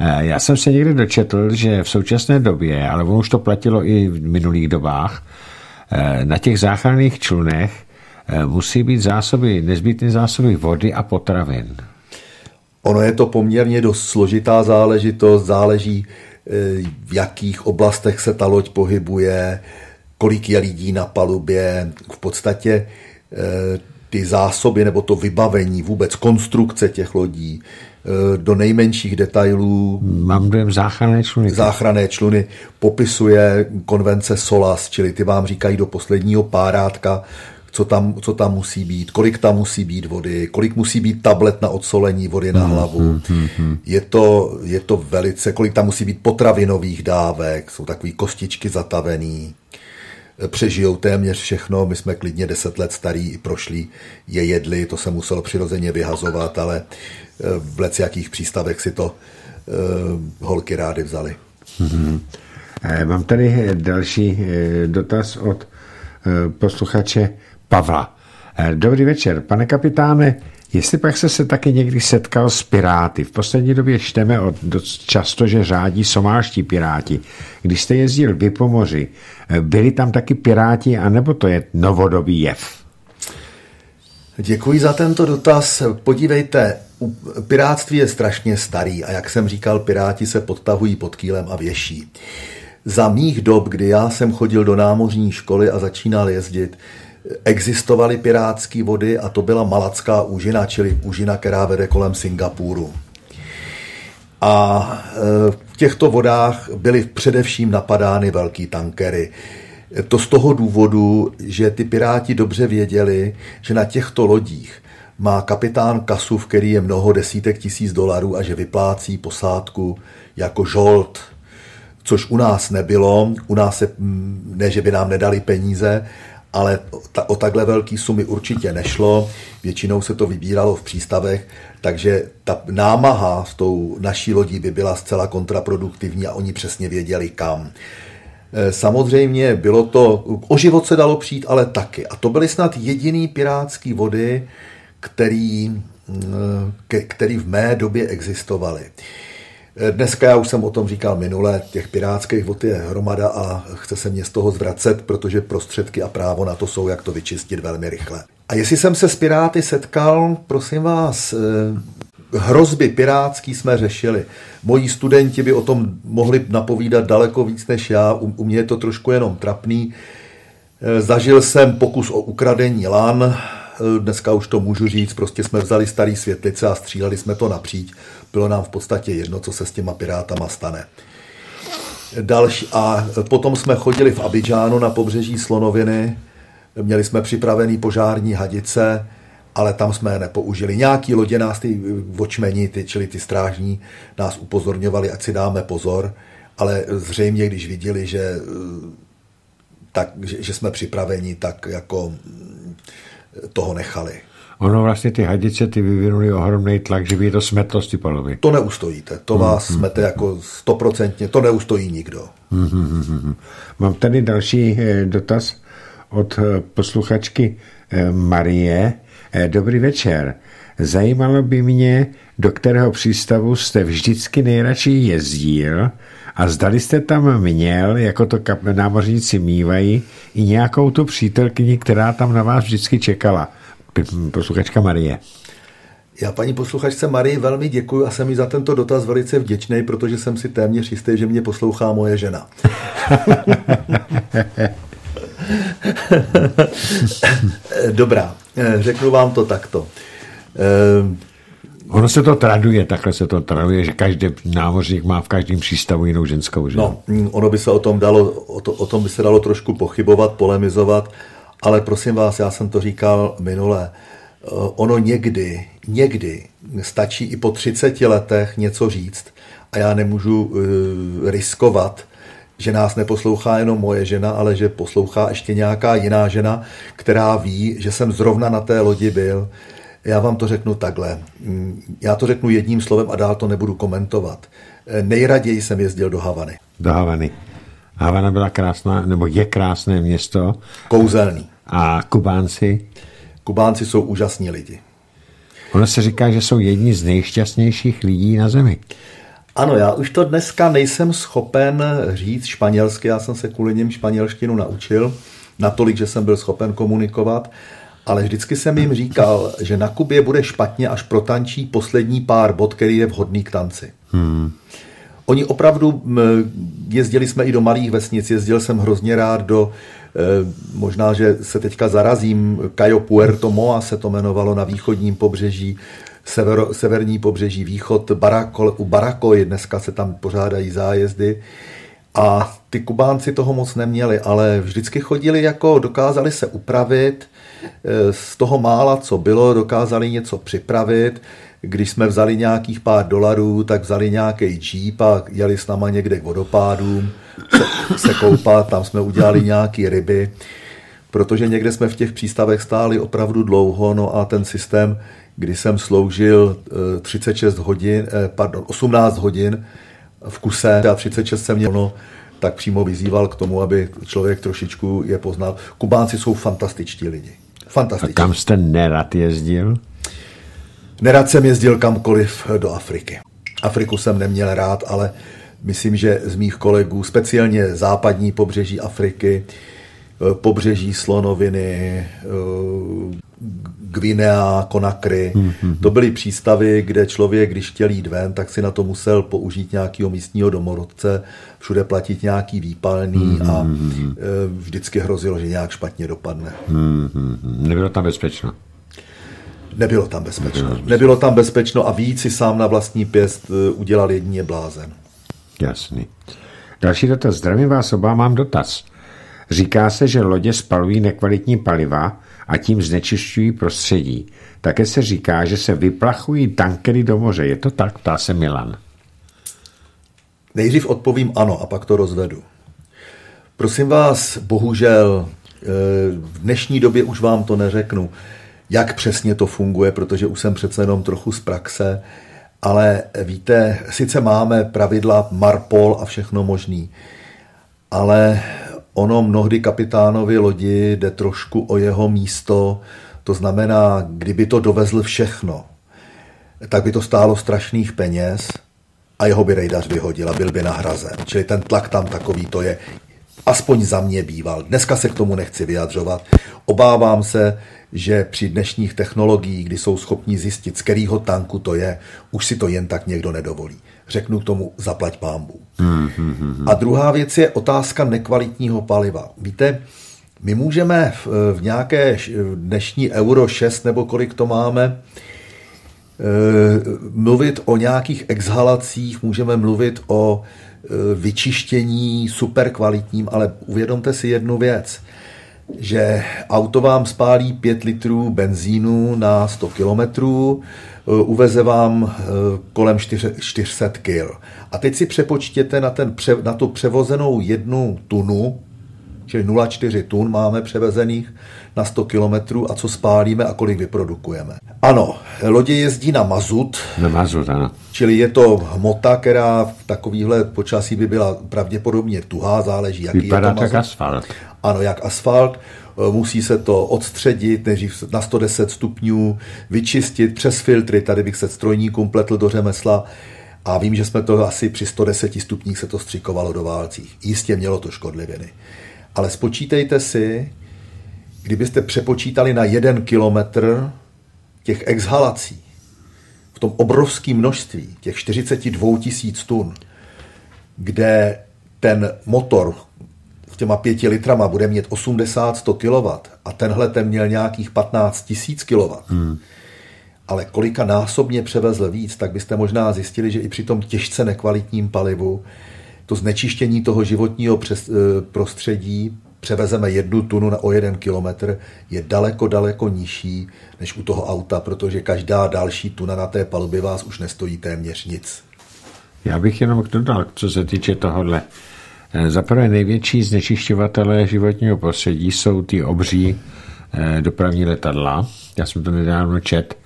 E, já jsem se někdy dočetl, že v současné době, ale ono už to platilo i v minulých dobách, na těch záchranných člunech musí být zásoby, nezbytné zásoby vody a potravin. Ono je to poměrně dost složitá záležitost, záleží, v jakých oblastech se ta loď pohybuje, kolik je lidí na palubě. V podstatě ty zásoby nebo to vybavení, vůbec konstrukce těch lodí, do nejmenších detailů. Mám dojem záchranné čluny. Záchranné čluny popisuje konvence SOLAS, čili ty vám říkají do posledního párátka, co tam, co tam musí být, kolik tam musí být vody, kolik musí být tablet na odsolení vody na hlavu. Hmm, hmm, hmm. Je to, je to velice, kolik tam musí být potravinových dávek, jsou takový kostičky zatavený. Přežijou téměř všechno, my jsme klidně deset let starý i prošli, je jedli, to se muselo přirozeně vyhazovat, ale v leckých přístavech si to uh, holky rády vzaly. Mm-hmm. Mám tady další dotaz od posluchače Pavla. Dobrý večer, pane kapitáne, jestli pak jste se taky někdy setkal s piráty? V poslední době čteme od dost často, že řádí somálští piráti. Když jste jezdil vy po moři, byli tam taky piráti, anebo to je novodobý jev? Děkuji za tento dotaz. Podívejte, pirátství je strašně starý a jak jsem říkal, piráti se podtahují pod kýlem a věší. Za mých dob, kdy já jsem chodil do námořní školy a začínal jezdit, existovaly pirátské vody a to byla Malacká úžina, čili úžina, která vede kolem Singapuru. A v těchto vodách byly především napadány velký tankery. To z toho důvodu, že ty piráti dobře věděli, že na těchto lodích má kapitán kasu, v který je mnoho desítek tisíc dolarů a že vyplácí posádku jako žolt, což u nás nebylo. U nás se, ne, že by nám nedali peníze, ale o takhle velké sumy určitě nešlo, většinou se to vybíralo v přístavech, takže ta námaha s tou naší lodí by byla zcela kontraproduktivní a oni přesně věděli kam. Samozřejmě bylo to, o život se dalo přijít, ale taky. A to byly snad jediný pirátský vody, který, který v mé době existovaly. Dneska, já už jsem o tom říkal minule, těch pirátských vod je hromada a chce se mě z toho zvracet, protože prostředky a právo na to jsou, jak to vyčistit velmi rychle. A jestli jsem se s piráty setkal, prosím vás, hrozby pirátský jsme řešili. Moji studenti by o tom mohli napovídat daleko víc než já, u mě je to trošku jenom trapný. Zažil jsem pokus o ukradení lan, dneska už to můžu říct, prostě jsme vzali starý světlice a stříleli jsme to napříč. Bylo nám v podstatě jedno, co se s těma pirátama stane. Další, a potom jsme chodili v Abidžánu na pobřeží Slonoviny, měli jsme připravený požární hadice, ale tam jsme je nepoužili. Nějaký lodě nás, ty vočmeni, ty, čili ty strážní, nás upozorňovali, ať si dáme pozor, ale zřejmě, když viděli, že, tak, že, že jsme připraveni, tak jako toho nechali. Ono vlastně ty hadice, ty vyvinuli ohromný tlak, že by to smetlo z ty palovy. To neustojíte, to vás mm-hmm. smete jako stoprocentně, to neustojí nikdo. Mm-hmm. Mám tady další dotaz od posluchačky Marie. Dobrý večer. Zajímalo by mě, do kterého přístavu jste vždycky nejradši jezdil a zdali jste tam měl, jako to námořníci mívají, i nějakou tu přítelkyni, která tam na vás vždycky čekala. Posluchačka Marie. Já paní posluchačce Marii velmi děkuji a jsem jí za tento dotaz velice vděčný, protože jsem si téměř jistý, že mě poslouchá moje žena. Dobrá, řeknu vám to takto. Ono se to traduje, takhle se to traduje, že každý námořník má v každém přístavu jinou ženskou ženu. No, ono by se o tom dalo, o, to, o tom by se dalo trošku pochybovat, polemizovat, ale prosím vás, já jsem to říkal minule, ono někdy, někdy stačí i po třiceti letech něco říct a já nemůžu uh, riskovat, že nás neposlouchá jenom moje žena, ale že poslouchá ještě nějaká jiná žena, která ví, že jsem zrovna na té lodi byl. Já vám to řeknu takhle. Já to řeknu jedním slovem a dál to nebudu komentovat. Nejraději jsem jezdil do Havany. Do Havany. Havana byla krásná, nebo je krásné město. Kouzelný. A Kubánci? Kubánci jsou úžasní lidi. Ono se říká, že jsou jedni z nejšťastnějších lidí na zemi. Ano, já už to dneska nejsem schopen říct španělsky, já jsem se kvůli něm španělštinu naučil, natolik, že jsem byl schopen komunikovat, ale vždycky jsem jim říkal, že na Kubě bude špatně, až protančí poslední pár bod, který je vhodný k tanci. Hmm. Oni opravdu, jezdili jsme i do malých vesnic, jezdil jsem hrozně rád do, možná, že se teďka zarazím, Cayo Puerto Moa se to jmenovalo na východním pobřeží, Sever, severní pobřeží, východ, Barako, u Baracoy, dneska se tam pořádají zájezdy a ty Kubánci toho moc neměli, ale vždycky chodili jako, dokázali se upravit, z toho mála, co bylo, dokázali něco připravit, když jsme vzali nějakých pár dolarů, tak vzali nějaký džíp a jeli s náma někde k vodopádům se, se koupat, tam jsme udělali nějaký ryby, protože někde jsme v těch přístavech stáli opravdu dlouho, no a ten systém, kdy jsem sloužil třicet šest hodin, pardon, osmnáct hodin v kuse a třicet šest jsem měl, no, tak přímo vyzýval k tomu, aby člověk trošičku je poznal. Kubánci jsou fantastičtí lidi. Fantastičtí. A kam jste nerad jezdil? Nerad jsem jezdil kamkoliv do Afriky. Afriku jsem neměl rád, ale myslím, že z mých kolegů, speciálně západní pobřeží Afriky, pobřeží Slonoviny, Guinea, Konakry. Mm-hmm. To byly přístavy, kde člověk, když chtěl jít ven, tak si na to musel použít nějakého místního domorodce, všude platit nějaký výpalný mm-hmm. a vždycky hrozilo, že nějak špatně dopadne. Mm-hmm. Nebylo tam bezpečno? Nebylo tam bezpečno. Nebylo, Nebylo tam bezpečno a víc si sám na vlastní pěst udělal jedině blázen. Jasný. Další dotaz. Zdravím vás oba, mám dotaz. Říká se, že lodě spalují nekvalitní paliva a tím znečišťují prostředí. Také se říká, že se vyplachují tankery do moře. Je to tak? Ptá se Milan. Nejdřív odpovím ano a pak to rozvedu. Prosím vás, bohužel V dnešní době už vám to neřeknu, jak přesně to funguje, protože už jsem přece jenom trochu z praxe, ale víte, sice máme pravidla Marpol a všechno možný, ale ono mnohdy kapitánovi lodi jde trošku o jeho místo, to znamená, kdyby to dovezl všechno, tak by to stálo strašných peněz a jeho by rejdař vyhodil a byl by nahrazen. Čili ten tlak tam takový to je, aspoň za mě býval. Dneska se k tomu nechci vyjadřovat. Obávám se, že při dnešních technologiích, kdy jsou schopni zjistit, z kterého tanku to je, už si to jen tak někdo nedovolí. Řeknu k tomu zaplať pánbů. Hmm, hmm, hmm. A druhá věc je otázka nekvalitního paliva. Víte, my můžeme v, v nějaké dnešní euro šest, nebo kolik to máme, mluvit o nějakých exhalacích, můžeme mluvit o vyčištění super kvalitním, ale uvědomte si jednu věc, že auto vám spálí pět litrů benzínu na sto kilometrů, uveze vám kolem čtyři sta kil. A teď si přepočtěte na, ten, na tu převozenou jednu tunu, čili nula celá čtyři tun máme převezených na sto kilometrů a co spálíme a kolik vyprodukujeme. Ano, lodě jezdí na mazut, na mazut ano. Čili je to hmota, která v takovýhle počasí by byla pravděpodobně tuhá, záleží, jaký vypadá je to mazut. Vypadá tak asfalt. Ano, jak asfalt, musí se to odstředit, než na sto deset stupňů, vyčistit přes filtry, tady bych se strojníkům pletl do řemesla. A vím, že jsme to asi při sto deset stupních se to stříkovalo do válcích. Jistě mělo to škodliviny. Ale spočítejte si, kdybyste přepočítali na jeden kilometr těch exhalací v tom obrovském množství, těch čtyřicet dva tisíc tun, kde ten motor v těma pěti litrama bude mít osmdesát až sto kilowattů a tenhle ten měl nějakých patnáct tisíc kilowattů, hmm. ale kolika násobně převezl víc, tak byste možná zjistili, že i při tom těžce nekvalitním palivu to znečištění toho životního přes, prostředí, převezeme jednu tunu na o jeden kilometr, je daleko, daleko nižší než u toho auta, protože každá další tuna na té palubě vás už nestojí téměř nic. Já bych jenom dodal, co se týče tohohle. Zaprvé největší znečišťovatelé životního prostředí jsou ty obří dopravní letadla. Já jsem to nedávno čet,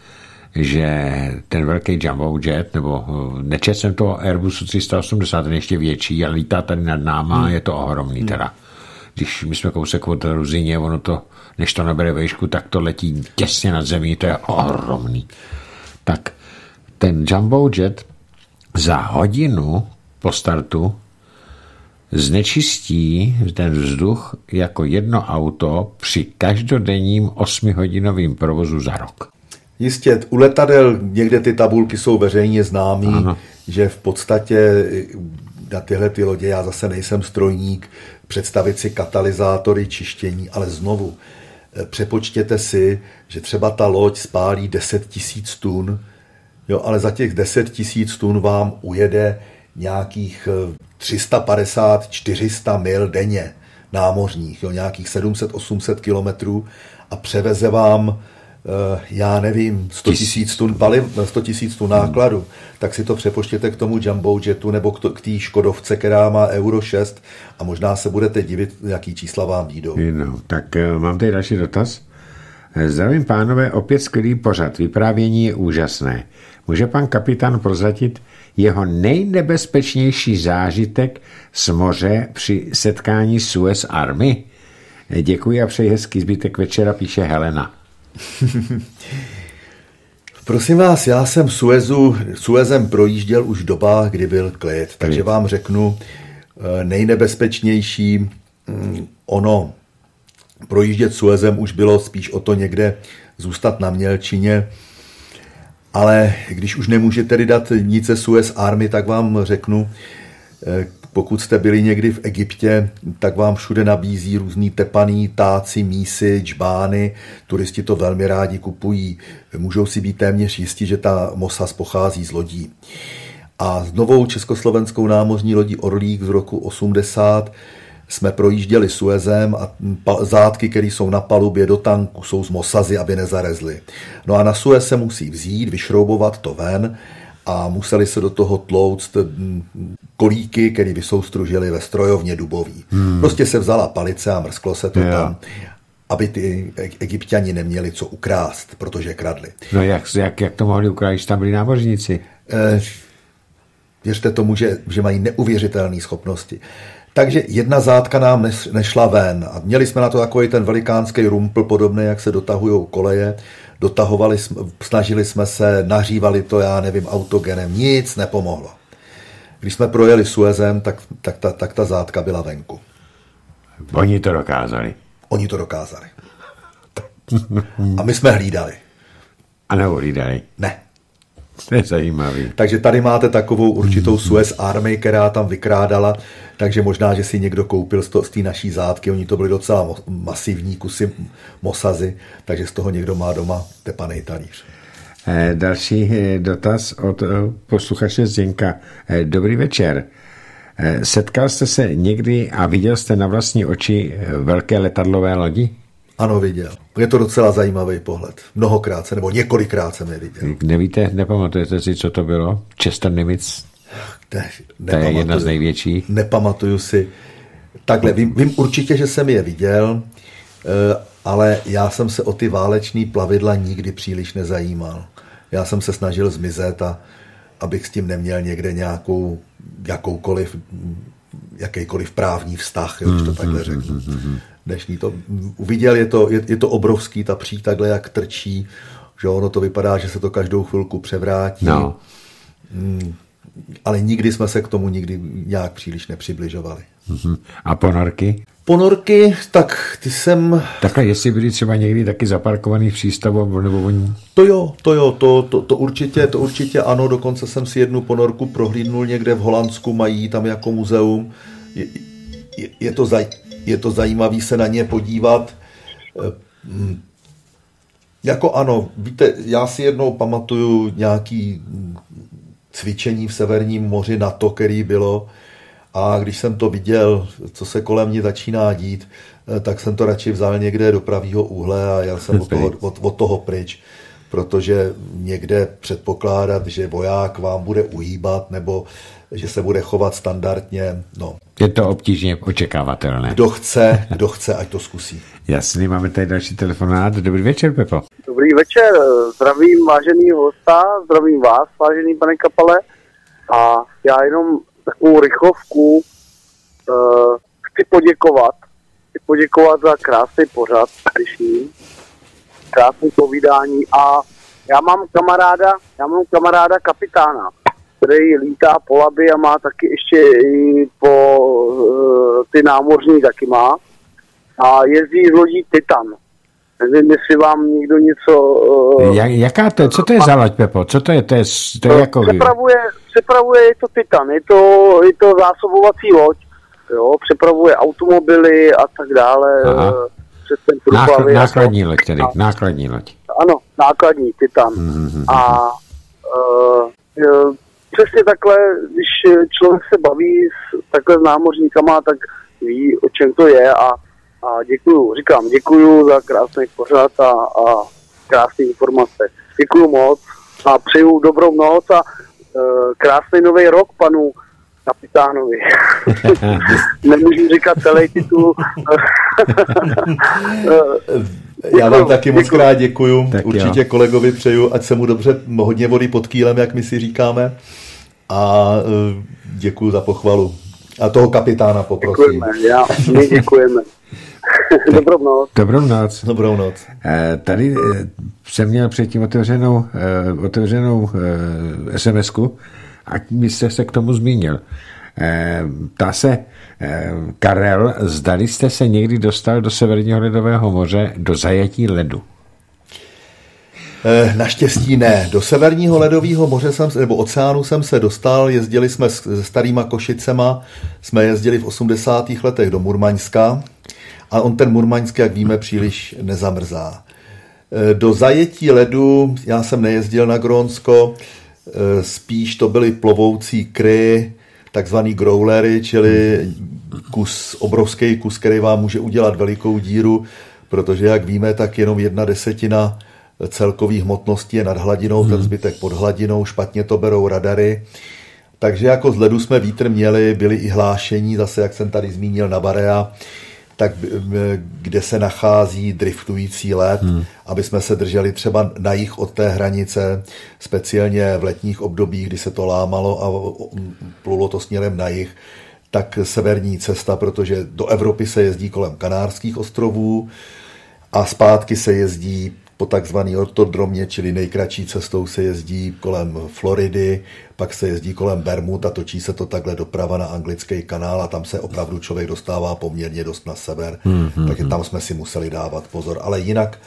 že ten velký jumbo jet, nebo nečet jsem toho Airbusu tři sta osmdesát, ten ještě větší, ale lítá tady nad náma, hmm. je to ohromný hmm. teda. Když my jsme kousek od Ruzině, ono to, než to nabere vejšku, tak to letí těsně nad zemí, to je ohromný. Tak ten jumbo jet za hodinu po startu znečistí ten vzduch jako jedno auto při každodenním osmihodinovým provozu za rok. Jistě, u letadel někde ty tabulky jsou veřejně známý, ano. Že v podstatě na tyhle ty lodě, já zase nejsem strojník, představit si katalyzátory, čištění, ale znovu, přepočtěte si, že třeba ta loď spálí deset tisíc tun, jo, ale za těch deset tisíc tun vám ujede nějakých tři sta padesát až čtyři sta mil denně námořních, jo, nějakých sedm set až osm set kilometrů a převeze vám já nevím, sto tisíc tun paliv, sto tisíc tun nákladu, hmm. tak si to přepočtěte k tomu jumbo jetu nebo k té Škodovce, která má euro šest a možná se budete divit, jaký čísla vám výjdou. No, tak mám tady další dotaz. Zdravím pánové, opět skvělý pořad. Vyprávění je úžasné. Může pan kapitán prozradit jeho nejnebezpečnější zážitek z moře při setkání Suez Army? Děkuji a přeji hezký zbytek večera, píše Helena. Prosím vás, já jsem Suezu, Suezem projížděl už v dobách, kdy byl klid, takže vám řeknu nejnebezpečnější, ono projíždět Suezem už bylo spíš o to někde zůstat na mělčině, ale když už nemůžete tedy dát nic ze Suez Army, tak vám řeknu, pokud jste byli někdy v Egyptě, tak vám všude nabízí různý tepaný táci, mísy, džbány. Turisti to velmi rádi kupují. Můžou si být téměř jistí, že ta mosas pochází z lodí. A s novou československou námořní lodí Orlík z roku osmdesát jsme projížděli Suezem a zátky, které jsou na palubě do tanku, jsou z mosazy, aby nezarezly. No a na Suez se musí vzít, vyšroubovat to ven a museli se do toho tlouct kolíky, které vysoustružili ve strojovně dubový. Hmm. Prostě se vzala palice a mrsklo se to yeah. tam, aby ty Egypťani neměli co ukrást, protože kradli. No jak, jak, jak to mohli ukrást? Tam byli námořníci. Eh, věřte tomu, že, že mají neuvěřitelné schopnosti. Takže jedna zátka nám nešla ven a měli jsme na to takový ten velikánský rumpl podobný, jak se dotahují koleje. Dotahovali, snažili jsme se, nahřívali to, já nevím, autogenem, nic nepomohlo. Když jsme projeli Suezem, tak, tak, tak, tak ta zátka byla venku. Oni to dokázali. Oni to dokázali. A my jsme hlídali. A neohlídali. Ne. To je zajímavý. Takže tady máte takovou určitou Suez army, která tam vykrádala, takže možná, že si někdo koupil z, to, z té naší zátky, oni to byly docela mo- masivní kusy mosazy, takže z toho někdo má doma tepanej talíř. Eh, další dotaz od eh, posluchače Zdenka. Eh, dobrý večer. Eh, setkal jste se někdy a viděl jste na vlastní oči velké letadlové lodi? Ano, viděl. Je to docela zajímavý pohled. Mnohokrát se, nebo několikrát jsem je viděl. Nevíte, nepamatujete si, co to bylo? Chester Nimitz? Ne, to je jedna z největších. Nepamatuju si. Takhle, vím, vím určitě, že jsem je viděl, ale já jsem se o ty válečný plavidla nikdy příliš nezajímal. Já jsem se snažil zmizet, a abych s tím neměl někde nějakou, jakoukoliv, jakýkoliv právní vztah, jo, když to takhle řeknu. Dnešní to uviděl, je to, je, je to obrovský, ta příč takhle, jak trčí, že ono to vypadá, že se to každou chvilku převrátí. No. Mm, ale nikdy jsme se k tomu nikdy nějak příliš nepřibližovali. Mm-hmm. A ponorky? Ponorky, tak ty jsem... Takhle, jestli byli třeba někdy taky zaparkovaný v přístavu, nebo oni... To jo, to jo, to, to, to, určitě, to určitě ano, dokonce jsem si jednu ponorku prohlídnul někde v Holandsku, mají tam jako muzeum. Je, je, je to zajímavé. Je to zajímavé se na ně podívat. Jako ano, víte, já si jednou pamatuju nějaké cvičení v Severním moři NATO, který bylo, a když jsem to viděl, co se kolem mě začíná dít, tak jsem to radši vzal někde do pravýho úhle a jel jsem od toho, od, od toho pryč, protože někde předpokládat, že voják vám bude uhýbat nebo že se bude chovat standardně, no. Je to obtížně očekávatelné. Kdo chce, kdo chce, ať to zkusí. Jasně, máme tady další telefonát. Dobrý večer, Pepo. Dobrý večer, zdravím vážený hosta, zdravím vás, vážený pane Kapale. A já jenom takovou rychlovku uh, chci poděkovat. Chci poděkovat za krásný pořad, slyším. Krásné povídání. A já mám kamaráda, já mám kamaráda kapitána, který lítá po Labi a má taky ještě i po uh, ty námořní taky má. A jezdí z lodí Titan. Nevím, jestli vám někdo něco... Uh, ja, jaká to je? Co to je za loď, Pepo? Co to je? To je, to je jako... Přepravuje, přepravuje, je to Titan. Je to, je to zásobovací loď. Jo, přepravuje automobily a tak dále. Přes ten průplavy. Nákl- nákladní to... loď tedy. Nákladní loď. Ano, nákladní Titan. Mm-hmm. A... Uh, je, přesně takhle, když člověk se baví s, takhle s námořníkama, tak ví, o čem to je, a, a děkuju, říkám, děkuju za krásný pořad a, a krásné informace. Děkuju moc a přeju dobrou noc a e, krásný nový rok panu kapitánovi. Nemůžu říkat celý titul. Já vám taky moc krát děkuju. Tak určitě jo. Kolegovi přeju, ať se mu dobře, hodně vody pod kýlem, jak my si říkáme. A děkuju za pochvalu. A toho kapitána poprosím. Děkujeme, já, my děkujeme. Dobrou noc. Dobrou noc. Dobrou noc. Eh, tady jsem měl předtím otevřenou, eh, otevřenou eh, SMSku, a byste se k tomu zmínil. Eh, ptá se eh, Karel, zdali jste se někdy dostal do Severního ledového moře do zajetí ledu? Eh, naštěstí ne. Do Severního ledového moře jsem, nebo oceánu jsem se dostal, jezdili jsme se starýma Košicema, jsme jezdili v osmdesátých letech do Murmaňska a on ten Murmaňsk, jak víme, příliš nezamrzá. Eh, do zajetí ledu já jsem nejezdil na Grónsko, eh, spíš to byly plovoucí kry, takzvaný growlery, čili kus, obrovský kus, který vám může udělat velikou díru, protože, jak víme, tak jenom jedna desetina celkový hmotnosti je nad hladinou, hmm. ten zbytek pod hladinou, špatně to berou radary. Takže jako z ledu jsme vítr měli, byly i hlášení, zase jak jsem tady zmínil, Navarea, tak kde se nachází driftující led, hmm. aby jsme se drželi třeba na jih od té hranice, speciálně v letních obdobích, kdy se to lámalo a plulo to směrem na jih, tak severní cesta, protože do Evropy se jezdí kolem Kanárských ostrovů a zpátky se jezdí po takzvaný ortodromě, čili nejkratší cestou se jezdí kolem Floridy, pak se jezdí kolem Bermud a točí se to takhle doprava na anglický kanál a tam se opravdu člověk dostává poměrně dost na sever, mm-hmm. takže tam jsme si museli dávat pozor. Ale jinak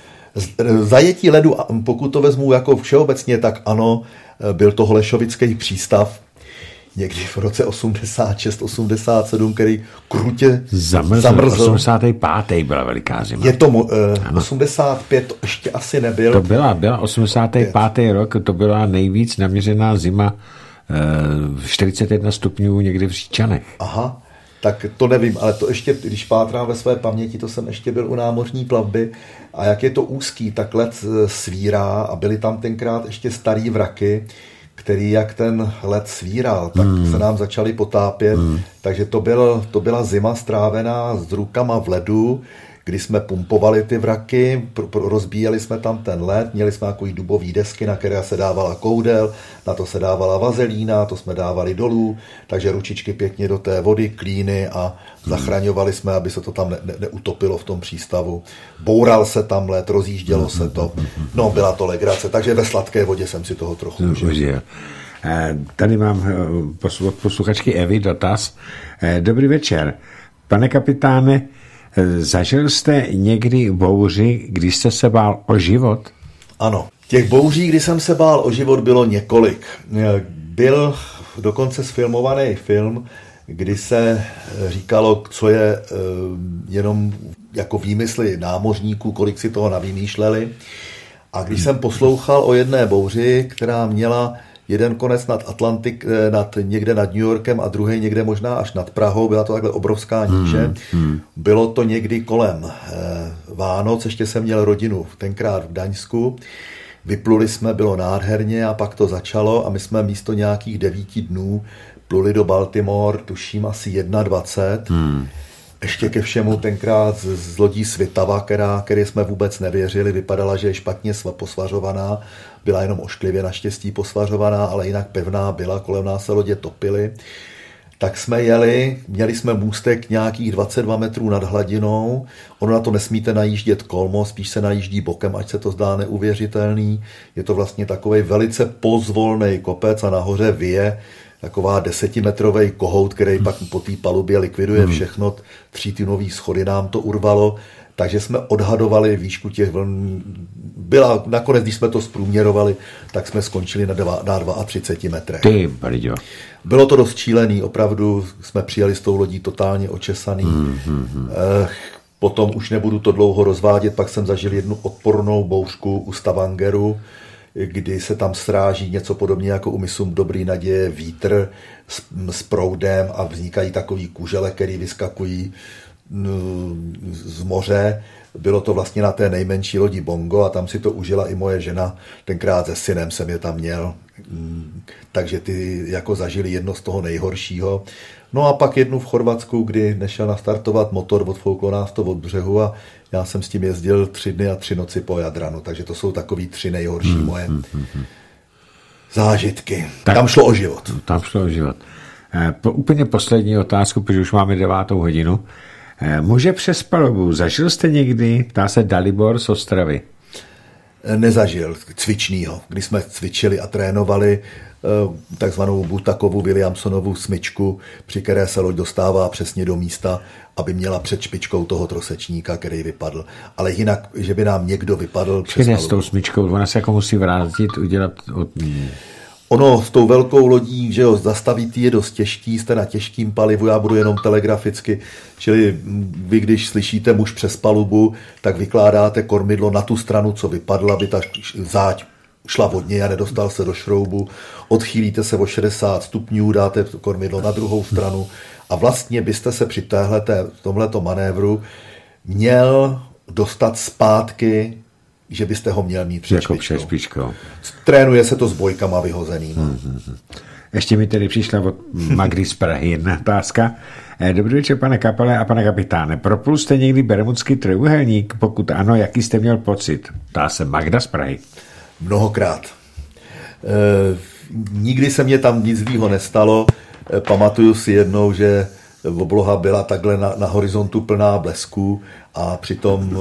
zajetí ledu, pokud to vezmu jako všeobecně, tak ano, byl to holešovický přístav, někdy v roce osmdesát šest osmdesát sedm, který krutě zamrzl. zamrzl. osmdesát pět byla veliká zima. Je to, eh, osmdesát pět ještě asi nebyl. To byla, byla osmdesát pět rok, to byla nejvíc naměřená zima, eh, čtyřicet jedna stupňů někde v Říčanech. Aha, tak to nevím, ale to ještě, když pátrám ve své paměti, to jsem ještě byl u námořní plavby a jak je to úzký, tak led svírá a byly tam tenkrát ještě starý vraky, který jak ten led svíral, tak hmm. se nám začali potápět. Hmm. Takže to, byl, to byla zima strávená s rukama v ledu, kdy jsme pumpovali ty vraky, pro, pro, rozbíjeli jsme tam ten led, měli jsme takový dubový desky, na které se dávala koudel, na to se dávala vazelína, to jsme dávali dolů, takže ručičky pěkně do té vody, klíny a hmm. zachraňovali jsme, aby se to tam ne, ne, neutopilo v tom přístavu. Boural se tam led, rozjíždělo hmm. se to. No, byla to legrace, takže ve sladké vodě jsem si toho trochu užil. Tady mám od posluchačky Evy dotaz. Dobrý večer. Pane kapitáne, zažil jste někdy bouři, když jste se bál o život? Ano, těch bouří, kdy jsem se bál o život, bylo několik. Byl dokonce sfilmovaný film, kdy se říkalo, co je jenom jako výmysly námořníků, kolik si toho navýmýšleli. A když jsem poslouchal o jedné bouři, která měla jeden konec nad Atlantik, nad někde nad New Yorkem a druhý někde možná až nad Prahou, byla to takhle obrovská níže. Hmm, hmm. Bylo to někdy kolem eh, Vánoc, ještě jsem měl rodinu tenkrát v Gdaňsku. Vypluli jsme, bylo nádherně a pak to začalo a my jsme místo nějakých devíti dnů pluli do Baltimore, tuším asi dvacet jedna. Hmm. Ještě ke všemu tenkrát z lodí Svitava, která, které jsme vůbec nevěřili, vypadala, že je špatně posvařovaná, byla jenom ošklivě naštěstí posvařovaná, ale jinak pevná byla, kolem nás se lodě topily. Tak jsme jeli, měli jsme můstek nějakých dvacet dva metrů nad hladinou, ono na to nesmíte najíždět kolmo, spíš se najíždí bokem, ať se to zdá neuvěřitelný. Je to vlastně takovej velice pozvolnej kopec a nahoře vyje taková desetimetrový kohout, který pak po té palubě likviduje všechno, třítunový schody nám to urvalo, takže jsme odhadovali výšku těch vln. Byla, nakonec, když jsme to zprůměrovali, tak jsme skončili na, dva, na třicet dva metrech. Ty, bariďo. Bylo to dost šílený, opravdu jsme přijeli s tou lodí totálně očesaný. Hmm, hmm, hmm. Eh, potom už nebudu to dlouho rozvádět, pak jsem zažil jednu odpornou bouřku u Stavangeru, kdy se tam sráží něco podobně jako u mysu Dobrý naděje vítr s, s proudem a vznikají takový kužele, který vyskakují z moře. Bylo to vlastně na té nejmenší lodi Bongo a tam si to užila i moje žena. Tenkrát se synem jsem je tam měl. Takže ty jako zažili jedno z toho nejhoršího. No a pak jednu v Chorvatsku, kdy nešel nastartovat motor, odfouklo nás to od břehu a já jsem s tím jezdil tři dny a tři noci po Jadranu. Takže to jsou takový tři nejhorší hmm, moje hmm, hmm. zážitky. Tak, tam šlo o život. Tam šlo o život. Po, úplně poslední otázku, protože už máme devátou hodinu. Muže přes palubu, zažil jste někdy? Ptá se Dalibor z Ostravy. Nezažil cvičnýho. Když jsme cvičili a trénovali takzvanou Butakovu Williamsonovu smyčku, při které se loď dostává přesně do místa, aby měla před špičkou toho trosečníka, který vypadl. Ale jinak, že by nám někdo vypadl přes palubu. S tou smyčkou, ona se jako musí vrátit, udělat od... Ono s tou velkou lodí, že jo, zastavit je dost těžký, jste na těžkým palivu, já budu jenom telegraficky, čili vy, když slyšíte muž přes palubu, tak vykládáte kormidlo na tu stranu, co vypadla, aby ta záď šla vodně a nedostal se do šroubu, odchýlíte se o šedesát stupňů, dáte kormidlo na druhou stranu a vlastně byste se při téhleté, tomhleto manévru měl dostat zpátky že byste ho měl mít před špičkou. Jako trénuje se to s bojkama vyhozeným. Mm-hmm. Ještě mi tedy přišla od Magdy z Prahy jedna otázka. Dobrý večer, pane Kapele a pane kapitáne. Proplul jste někdy Bermudský trojuhelník? Pokud ano, jaký jste měl pocit? Ptá se Magda z Prahy. Mnohokrát. E, nikdy se mě tam nic zlýho nestalo. E, pamatuju si jednou, že obloha byla takhle na, na horizontu plná blesků a přitom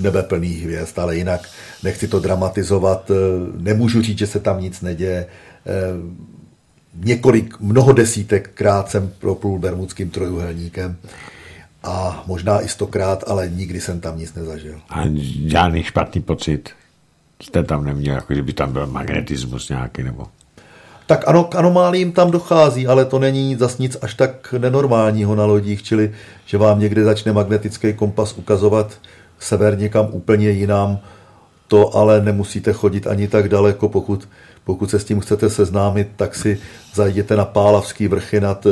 nebe plný hvězd, ale jinak nechci to dramatizovat. E, nemůžu říct, že se tam nic neděje. E, Několik, mnoho desítek krát jsem proplul Bermudským trojuhelníkem a možná i stokrát, ale nikdy jsem tam nic nezažil. A žádný špatný pocit jste tam neměl, jako kdyby tam byl magnetismus nějaký nebo? Tak ano, k anomálím tam dochází, ale to není zas nic až tak nenormálního na lodích, čili že vám někde začne magnetický kompas ukazovat sever někam úplně jinam, to ale nemusíte chodit ani tak daleko, pokud Pokud se s tím chcete seznámit, tak si zajděte na Pálavský vrchy nad,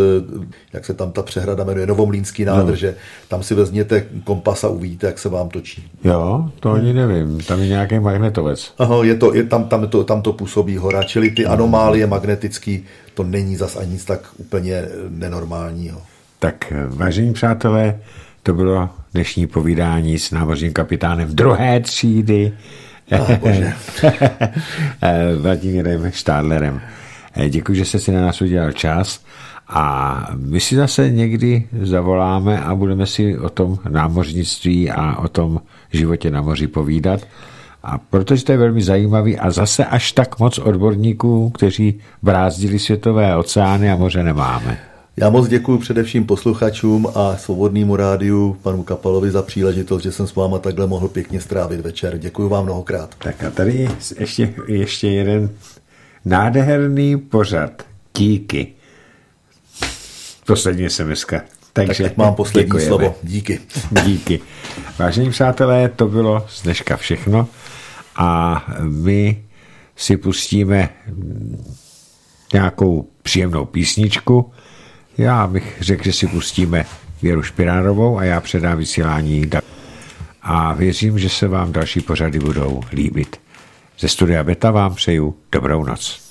jak se tam ta přehrada jmenuje, Novomlýnský nádrže. No. Tam si vezměte kompas a uvidíte, jak se vám točí. Jo, to ani nevím. Tam je nějaký magnetovec. Aha, je to, je tam, tam, to, tam to působí hora. Čili ty anomálie magnetický, to není zas ani nic tak úplně nenormálního. Tak, vážení přátelé, to bylo dnešní povídání s námořním kapitánem druhé třídy, Vladimírem Štádlerem. Děkuji, že jste si na nás udělal čas a my si zase někdy zavoláme a budeme si o tom námořnictví a o tom životě na moři povídat. A protože to je velmi zajímavý a zase až tak moc odborníků, kteří brázdili světové oceány a moře nemáme. Já moc děkuji především posluchačům a Svobodnému rádiu, panu Kapalovi, za příležitost, že jsem s váma takhle mohl pěkně strávit večer. Děkuji vám mnohokrát. Tak a tady ještě, ještě jeden nádherný pořad. Díky. Poslední es em eska. Takže tak mám poslední děkujeme. Slovo. Díky. Díky. Vážení přátelé, to bylo z dneška všechno a my si pustíme nějakou příjemnou písničku. Já bych řekl, že si pustíme Věru Špirárovou a já předám vysílání a věřím, že se vám další pořady budou líbit. Ze studia Beta vám přeju dobrou noc.